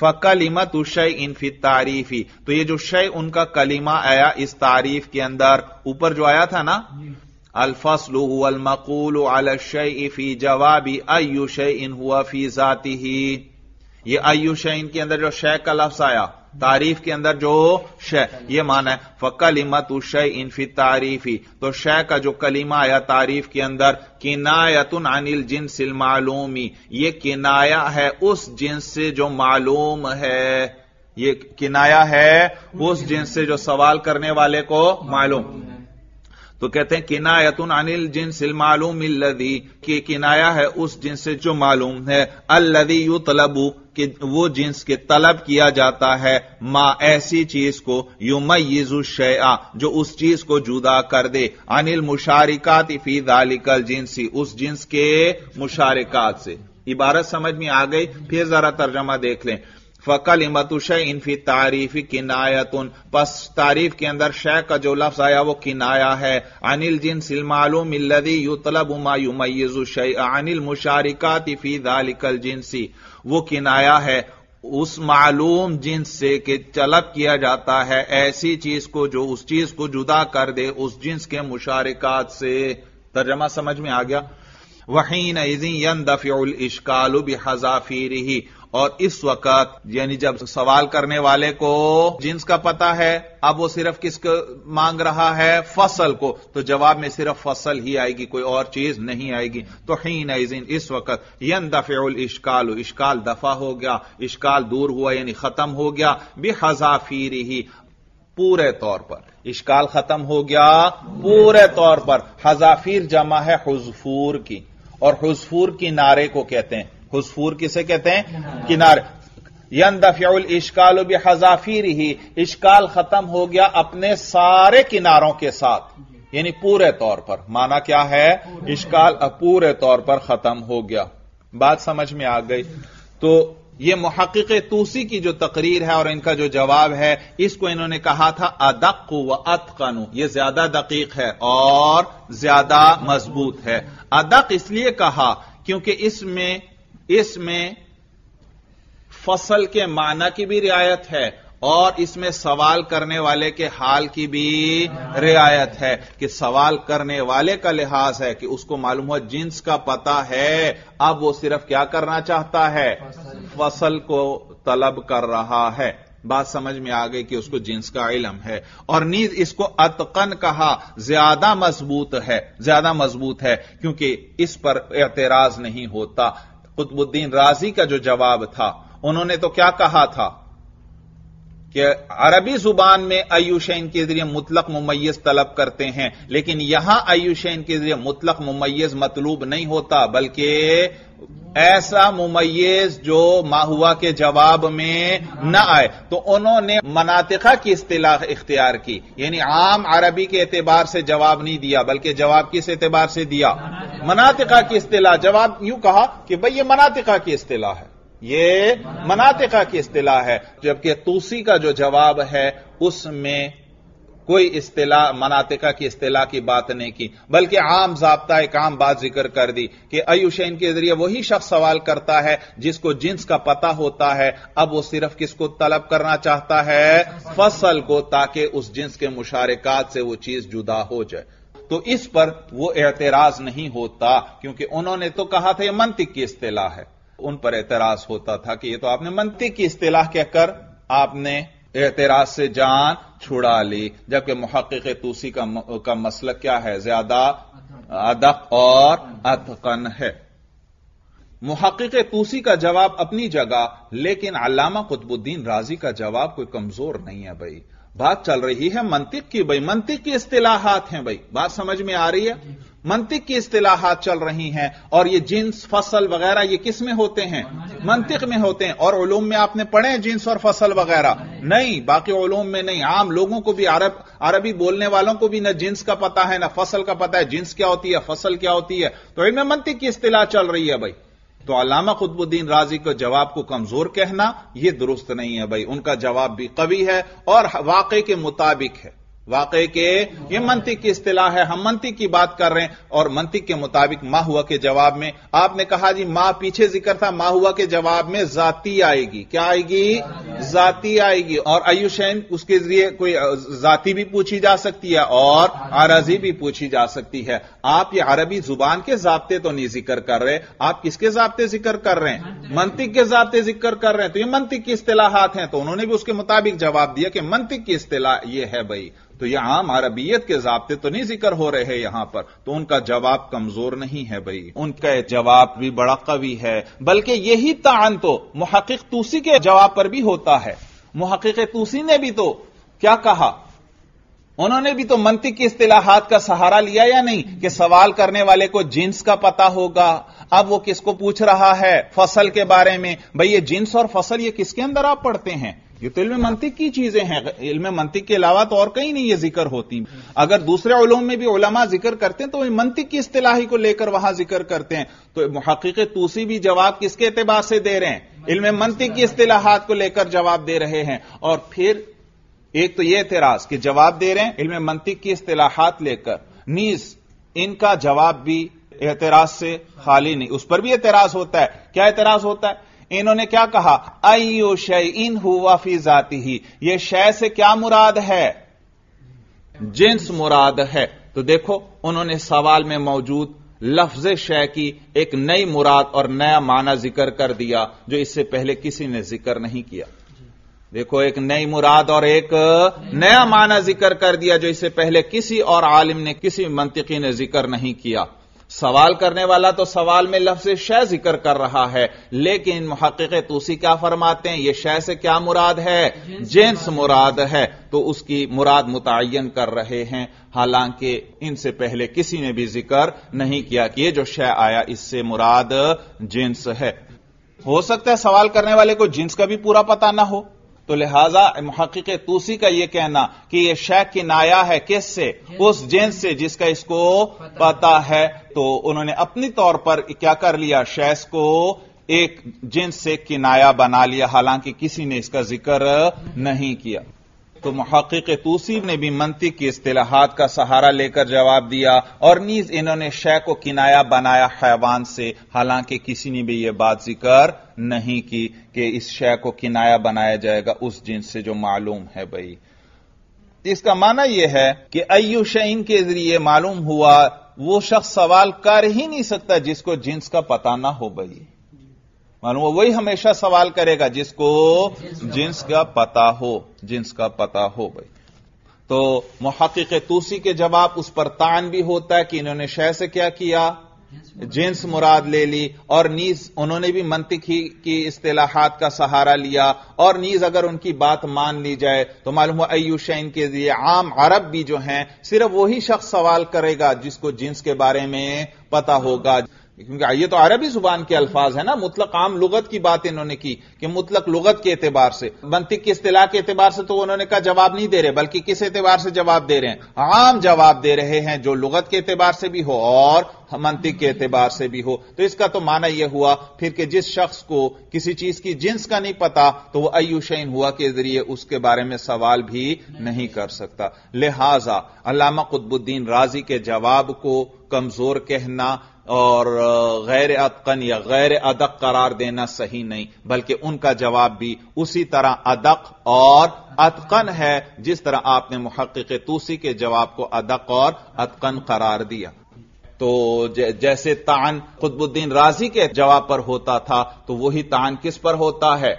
फ़कलिमतु शैइन फी तारीफ़ी, तो ये जो शय उनका कलिमा आया इस तारीफ के अंदर, ऊपर जो आया था ना, अल-फ़स्लु हुवल मक़ूलु अला शैइ फी जवाबी अय्यु शैइन हुवा फी ज़ातिही, ये अय्यु शैइन के अंदर जो शय का लफ्ज़ आया तारीफ के अंदर जो शय, ये माना है फ़कलिमतु शैइन फी तारीफ़ी, तो शय का जो कलिमा आया तारीफ के अंदर, किनायतुन अनिल जिन्सिल मालूमी, ये किनाया है उस जिन्स से जो मालूम है, ये किनाया है उस जिन्स से जो सवाल करने वाले को मालूम। तो कहते हैं किनायतुन अनिल जिन्सिल मालूम अल्लज़ी, कि किनाया है उस जिन्स से जो मालूम है, अल्लज़ी युतलबु कि वो जिन्स के तलब किया जाता है, मा ऐसी चीज को, युमय्यिजु शैआ जो उस चीज को जुदा कर दे, अनिल मुशारिकाति फी ज़ालिकल जिन्सी उस जिन्स के मुशारिकात से। इबारत समझ में आ गई? फिर जरा तर्जमा देख लें। फकलिमतु शैइन फी तारीफी किनायतुन, बस तारीफ के अंदर शय का जो लफ्ज आया वो किनाया है, अनिल जिन्सिल मालूम अल्लज़ी युतलबु मा युमय्यिजु शैआ अनिल मुशारिकाति फी ज़ालिकल जिन्सी, वो किनाया है उस मालूम जिन्स से कि तलब किया जाता है ऐसी चीज को जो उस चीज को जुदा कर दे उस जिन्स के मुशारिकात से। तर्जमा समझ में आ गया। वहीन इज़िन यंदफ़िउल इश्कालु बिहज़ाफ़िरिही, और इस वक्त यानी जब सवाल करने वाले को जिन्स का पता है, अब वो सिर्फ किसको मांग रहा है? फसल को, तो जवाब में सिर्फ फसल ही आएगी, कोई और चीज नहीं आएगी। तो हीन इज़िन इस वक्त, यंदफ़िउल इश्कालु इश्काल दफा हो गया, इश्काल दूर हुआ यानी खत्म हो गया, बिहज़ाफ़िरिही पूरे तौर पर, इश्काल खत्म हो गया पूरे तौर पर। हज़ाफीर जमा है हुज़फूर की, और हुज़फूर किनारे को कहते हैं। हुज़फूर किसे कहते हैं? किनारे। यंदफ़िउल इश्कालु बिहज़ाफ़िरिही, इश्काल खत्म हो गया अपने सारे किनारों के साथ यानी पूरे तौर पर। माना क्या है? इश्काल पूरे तौर पर खत्म हो गया। बात समझ में आ गई। तो यह मुहक़्क़िक़ तूसी की जो तकरीर है और इनका जो जवाब है, इसको इन्होंने कहा था अदक़ व अतक़न, यह ज्यादा दक़ीक़ है और ज्यादा मजबूत है। अदक़ इसलिए कहा क्योंकि इसमें फसल के माना की भी रियायत है और इसमें सवाल करने वाले के हाल की भी रियायत है, कि सवाल करने वाले का लिहाज है कि उसको मालूम हो जिन्स का पता है, अब वो सिर्फ क्या करना चाहता है? फसल को तलब कर रहा है। बात समझ में आ गई कि उसको जिन्स का इलम है। और नीज इसको अतकन कहा, ज्यादा मजबूत है, ज्यादा मजबूत है क्योंकि इस पर एतराज नहीं होता। कुतुबुद्दीन राजी का जो जवाब था, उन्होंने तो क्या कहा था कि अरबी जुबान में अयुशैन के जरिए मुतलक मुमय्यज़ तलब करते हैं, लेकिन यहां अयुशैन के जरिए मुतलक मुमय्यज़ मतलूब नहीं होता, बल्कि ऐसा मुमय्यज़ जो माहुआ के जवाब में न आए। तो उन्होंने मनातिका की इस्तिलाह इख्तियार की, यानी आम अरबी के एतबार से जवाब नहीं दिया, बल्कि जवाब किस एतबार से दिया? मनातिका की इस्तिलाह। जवाब यूं कहा कि भाई ये मनातिका की इस्तिलाह है, ये मनातिका की इस्तिलाह है, जबकि तूसी का जो जवाब है उसमें कोई इस्तिलाह मनातिका की इस्तिलाह की बात नहीं की, बल्कि आम ज़ाब्ता एक आम बात जिक्र कर दी कि अयुशैन के जरिए वही शख्स सवाल करता है जिसको जिन्स का पता होता है, अब वो सिर्फ किसको तलब करना चाहता है? फसल को, ताकि उस जिन्स के मुशारिकात से वो चीज जुदा हो जाए। तो इस पर वो एतराज नहीं होता क्योंकि उन्होंने तो कहा था यह मंतिक की इस्तिलाह है। उन पर एतराज होता था कि यह तो आपने मंतिक की इस्तिलाह कहकर आपने एतराज से जान छुड़ा ली, जबकि मुहक़्क़िक़ तूसी का मसलक क्या है? ज्यादा अदक़ और अतक़न है। मुहक़्क़िक़ तूसी का जवाब अपनी जगह, लेकिन अल्लामा कुतुबुद्दीन राज़ी का जवाब कोई कमजोर नहीं है। भाई बात चल रही है मंतिक की, भाई मंतिक की इस्तिलाहात हैं, भाई बात समझ में आ रही है, मंतिक की इस्तिलाहात चल रही हैं, और ये जिन्स फसल वगैरह ये किस में होते हैं? मंतिक में होते हैं। और उलूम में आपने पढ़े जिन्स और फसल वगैरह? नहीं, बाकी उलूम में नहीं। आम लोगों को भी, अरबी बोलने वालों को भी ना जिन्स का पता है ना फसल का पता है, जिन्स क्या होती है फसल क्या होती है, तो इनमें मंतिक की इस्तिलाह चल रही है। भाई तो अल्लामा कुतुबुद्दीन राज़ी को जवाब को कमजोर कहना यह दुरुस्त नहीं है। भाई उनका जवाब भी कवी है और वाक़े के मुताबिक है। वाक़े के, ये मंतिक की इस्तिलाह है, हम मंतिक की बात कर रहे हैं, और मंतिक के मुताबिक मा हुआ के जवाब में आपने कहा जी मा पीछे जिक्र था, मा हुआ के जवाब में जाती आएगी। क्या आएगी? जाती आएगी। और अयुशैन उसके जरिए कोई जाती भी पूछी जा सकती है और आराजी भी पूछी जा सकती है। आप ये अरबी जुबान के ज़ाब्ते तो नहीं जिक्र कर रहे, आप किसके ज़ाब्ते जिक्र कर रहे हैं? मंतिक के ज़ाब्ते जिक्र कर रहे हैं। तो ये मंतिक की इस्तिलाहात हैं, तो उन्होंने भी उसके मुताबिक जवाब दिया कि मंतिक की इस्तिलाह यह है। भाई तो यह आम अरबियत के ज़ाब्ते तो नहीं जिक्र हो रहे यहां पर, तो उनका जवाब कमजोर नहीं है। भाई उनका जवाब भी बड़ा कवी है, बल्कि यही तान तो मुहक़्क़िक़ तूसी के जवाब पर भी होता है। मुहक़्क़िक़ तूसी ने भी तो क्या कहा? उन्होंने भी तो मंतिक की इस्तिलाहात का सहारा लिया या नहीं कि सवाल करने वाले को जिन्स का पता होगा। अब वो किसको पूछ रहा है? फसल के बारे में। भाई ये जिन्स और फसल ये किसके अंदर आप पढ़ते हैं? ये तो इल्म मंतिक की चीजें हैं। इल्म मंतिक के अलावा तो और कहीं नहीं ये जिक्र होती। अगर दूसरे उलूम में भी उलमा जिक्र करते हैं तो वह मंतिक की इस्तिलाही को लेकर वहां जिक्र करते हैं। तो मुहक्किक़ तूसी भी जवाब किसके एतबार से दे रहे हैं? इल्म मंतिक की इस्तिलाहात को लेकर जवाब दे रहे हैं। और फिर एक तो यह एतराज कि जवाब दे रहे हैं इल्म मंतिक की इस्तिलाहात लेकर, नीज इनका जवाब भी एतराज से खाली नहीं, उस पर भी एतराज होता है। क्या एतराज होता है? इन्होंने क्या कहा? अय्यो शैइन हुवा फी जातिही, यह शय से क्या मुराद है? जिन्स मुराद है। तो देखो उन्होंने सवाल में मौजूद लफ्ज शय की एक नई मुराद और नया माना जिक्र कर दिया जो इससे पहले किसी ने जिक्र नहीं किया। देखो एक नई मुराद और एक नया माना जिक्र कर दिया जो इससे पहले किसी और आलिम ने, किसी मंतिकी ने जिक्र नहीं किया। सवाल करने वाला तो सवाल में लफ्ज शय जिक्र कर रहा है, लेकिन मुहक्किक़ तूसी क्या फरमाते हैं? यह शय से क्या मुराद है? जिन्स मुराद है। तो उसकी मुराद मुतय्यन कर रहे हैं, हालांकि इनसे पहले किसी ने भी जिक्र नहीं किया कि यह जो शय आया इससे मुराद जिन्स है। हो सकता है सवाल करने वाले को जिन्स का भी पूरा पता ना हो, तो लिहाजा मुहक्किक़ तूसी का यह कहना कि यह शय किनाया है किससे? उस जिन्स से जिसका इसको पता है। तो उन्होंने अपनी तौर पर क्या कर लिया? शय को एक जिन्स से किनाया बना लिया, हालांकि किसी ने इसका जिक्र नहीं किया। तो मुहक्किक़ तूसी ने भी मंतिक की इस्तिलाहात का सहारा लेकर जवाब दिया और नीज इन्होंने शय को किनाया बनाया हैवान से, हालांकि किसी ने भी यह बात जिक्र नहीं की कि इस शय को किनाया बनाया जाएगा उस जिन्स से जो मालूम है। भाई इसका माना यह है कि अय्यु शयइन के जरिए मालूम हुआ, वो शख्स सवाल कर ही नहीं सकता जिसको जिन्स का पता ना हो। भाई मालूम हो, वही हमेशा सवाल करेगा जिसको जिन्स का पता हो, जिन्स का पता हो। भाई तो मुहक्किक़ तूसी के जवाब उस पर तान भी होता है कि इन्होंने शय से क्या किया? जिन्स मुराद ले ली। और नीज उन्होंने भी मंतिक ही की इस्तिलाहात का सहारा लिया और नीज अगर उनकी बात मान ली जाए तो मालूम हो अय्यु शयइन के लिए आम अरब भी जो हैं सिर्फ वही शख्स सवाल करेगा जिसको जिन्स के बारे में पता होगा, क्योंकि ये तो अरबी जुबान के अल्फाज है ना। मुतलक आम लुगत की बात इन्होंने की कि मुतलक लुगत के एतबार से, मंतिक की इस्तिलाह के एतबार से तो उन्होंने कहा जवाब नहीं दे रहे, बल्कि किस एतबार से जवाब दे रहे हैं? आम जवाब दे रहे हैं जो लुगत के एतबार से भी हो और मंतिक के एतबार से भी हो। तो इसका तो माना यह हुआ फिर कि जिस शख्स को किसी चीज की जिन्स का नहीं पता तो वह अय्यु शयइन हुआ के जरिए उसके बारे में सवाल भी नहीं कर सकता। लिहाजा अल्लामा कुतुबुद्दीन राजी के जवाब को कमजोर कहना और गैर अतकन या गैर अदक करार देना सही नहीं, बल्कि उनका जवाब भी उसी तरह अदक और अतकन है जिस तरह आपने मुहक्किक़ तूसी के जवाब को अदक और अतकन करार दिया। तो जैसे तान कुतुबुद्दीन राजी के जवाब पर होता था तो वही तान किस पर होता है?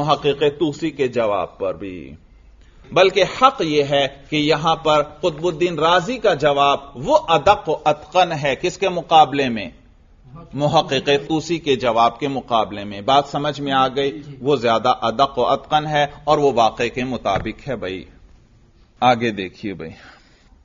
मुहक्किक़ तूसी के जवाब पर भी। बल्कि हक यह है कि यहां पर कुतुबुद्दीन राजी का जवाब वो अदक व अतकन है, किसके मुकाबले में? मुहक्किक़ तूसी के जवाब के मुकाबले में। बात समझ में आ गई? वो ज्यादा अदक व अतकन है और वो वाक़े के मुताबिक है। भाई आगे देखिए। भाई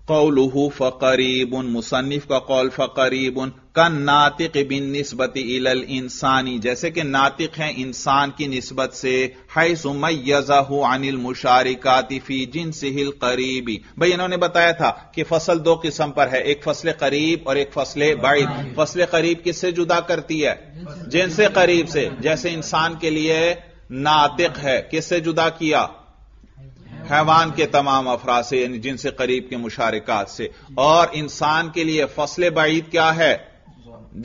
क़ौलुहु फ़क़रीबुन, मुसन्निफ का कौल फ़क़रीबुन कन नातिक़ बिन्निस्बति इलल इंसानी, जैसे कि नातिक़ है इंसान की निस्बत से, हैसु मय्यज़हु अनिल मुशारिकाति फी जिन्सिहिल क़रीबी। भाई इन्होंने बताया था कि फसल दो किस्म पर है, एक फसल करीब और एक फसल बाइद। फसल करीब किससे जुदा करती है? जिन्स करीब से। जैसे इंसान के लिए नातिक़ है, किससे जुदा किया? हैवान के तमाम अफराद से, यानी जिनसे करीब के मुशारिकात से। और इंसान के लिए फसल बाईद क्या है?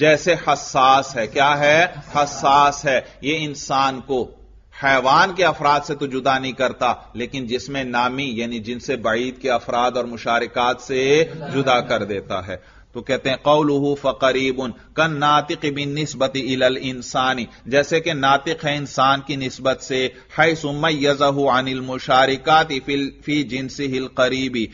जैसे हसास है। क्या है? हसास है। यह इंसान को हैवान के अफराद से तो जुदा नहीं करता, लेकिन जिसमें नामी यानी जिनसे बाईद के अफराद और मुशारिकात से जुदा कर देता है। तो कहते हैं कौलुहु फ़क़रीबुन कन नातिक़ बिन्निस्बति इलल इंसानी, जैसे कि नातिक़ है इंसान की निस्बत से, हैसु मय्यज़हु अनिल मुशारिकाति फी जिन्सिहिल क़रीबी,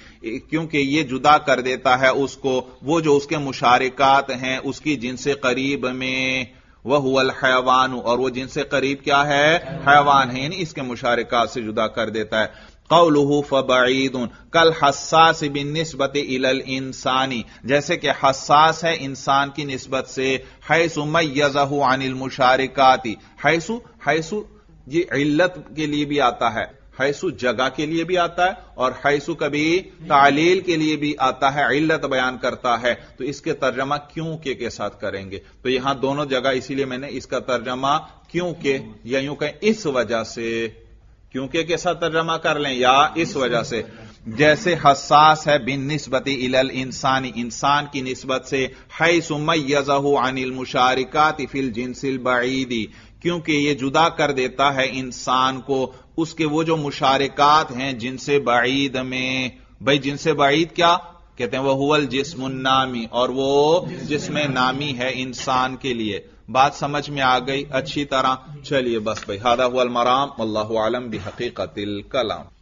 क्योंकि यह जुदा कर देता है उसको वो जो उसके मुशारिकात हैं उसकी जिन्से करीब में। वहुवल हैवानु, और वह जिन्से करीब क्या है? हैवान है, यानी इसके मुशारिकात से जुदा कर देता है। कौलुहु फबईदुन कल हस्सास बिन्निस्बत इलल इंसानी, जैसे कि हस्सास है इंसान की निस्बत से। हैसु मय्यज़हु अनिल मुशारिकाती, हैसु हैसु ये इल्लत के लिए भी आता है, हैसु जगह के लिए भी आता है और हैसु कभी तालील के लिए भी आता है, इल्लत बयान करता है। तो इसके तर्जमा क्यों के साथ करेंगे। तो यहां दोनों जगह, इसीलिए मैंने इसका तर्जमा क्यों के या यूं कहें इस वजह से, क्योंकि के साथ तर्जमा कर लें या इस वजह से। जैसे हस्सास है बिन निस्बती इलल इंसानी, इंसान की निस्बत से। हैसु मय्यज़हु अनिल मुशारिकाति फिल जिंसिल बईदी, क्योंकि यह जुदा कर देता है इंसान को उसके वो जो मुशारिकात हैं जिनसे बईद में। भाई जिनसे बईद क्या कहते हैं, वह हुवल जिस्मुन नामी, और वो जिसमें नामी है इंसान के लिए। बात समझ में आ गई अच्छी तरह। चलिए बस भाई, हादा हुवल मराम, वल्लाहु आलम बिहकीकतिल कलाम।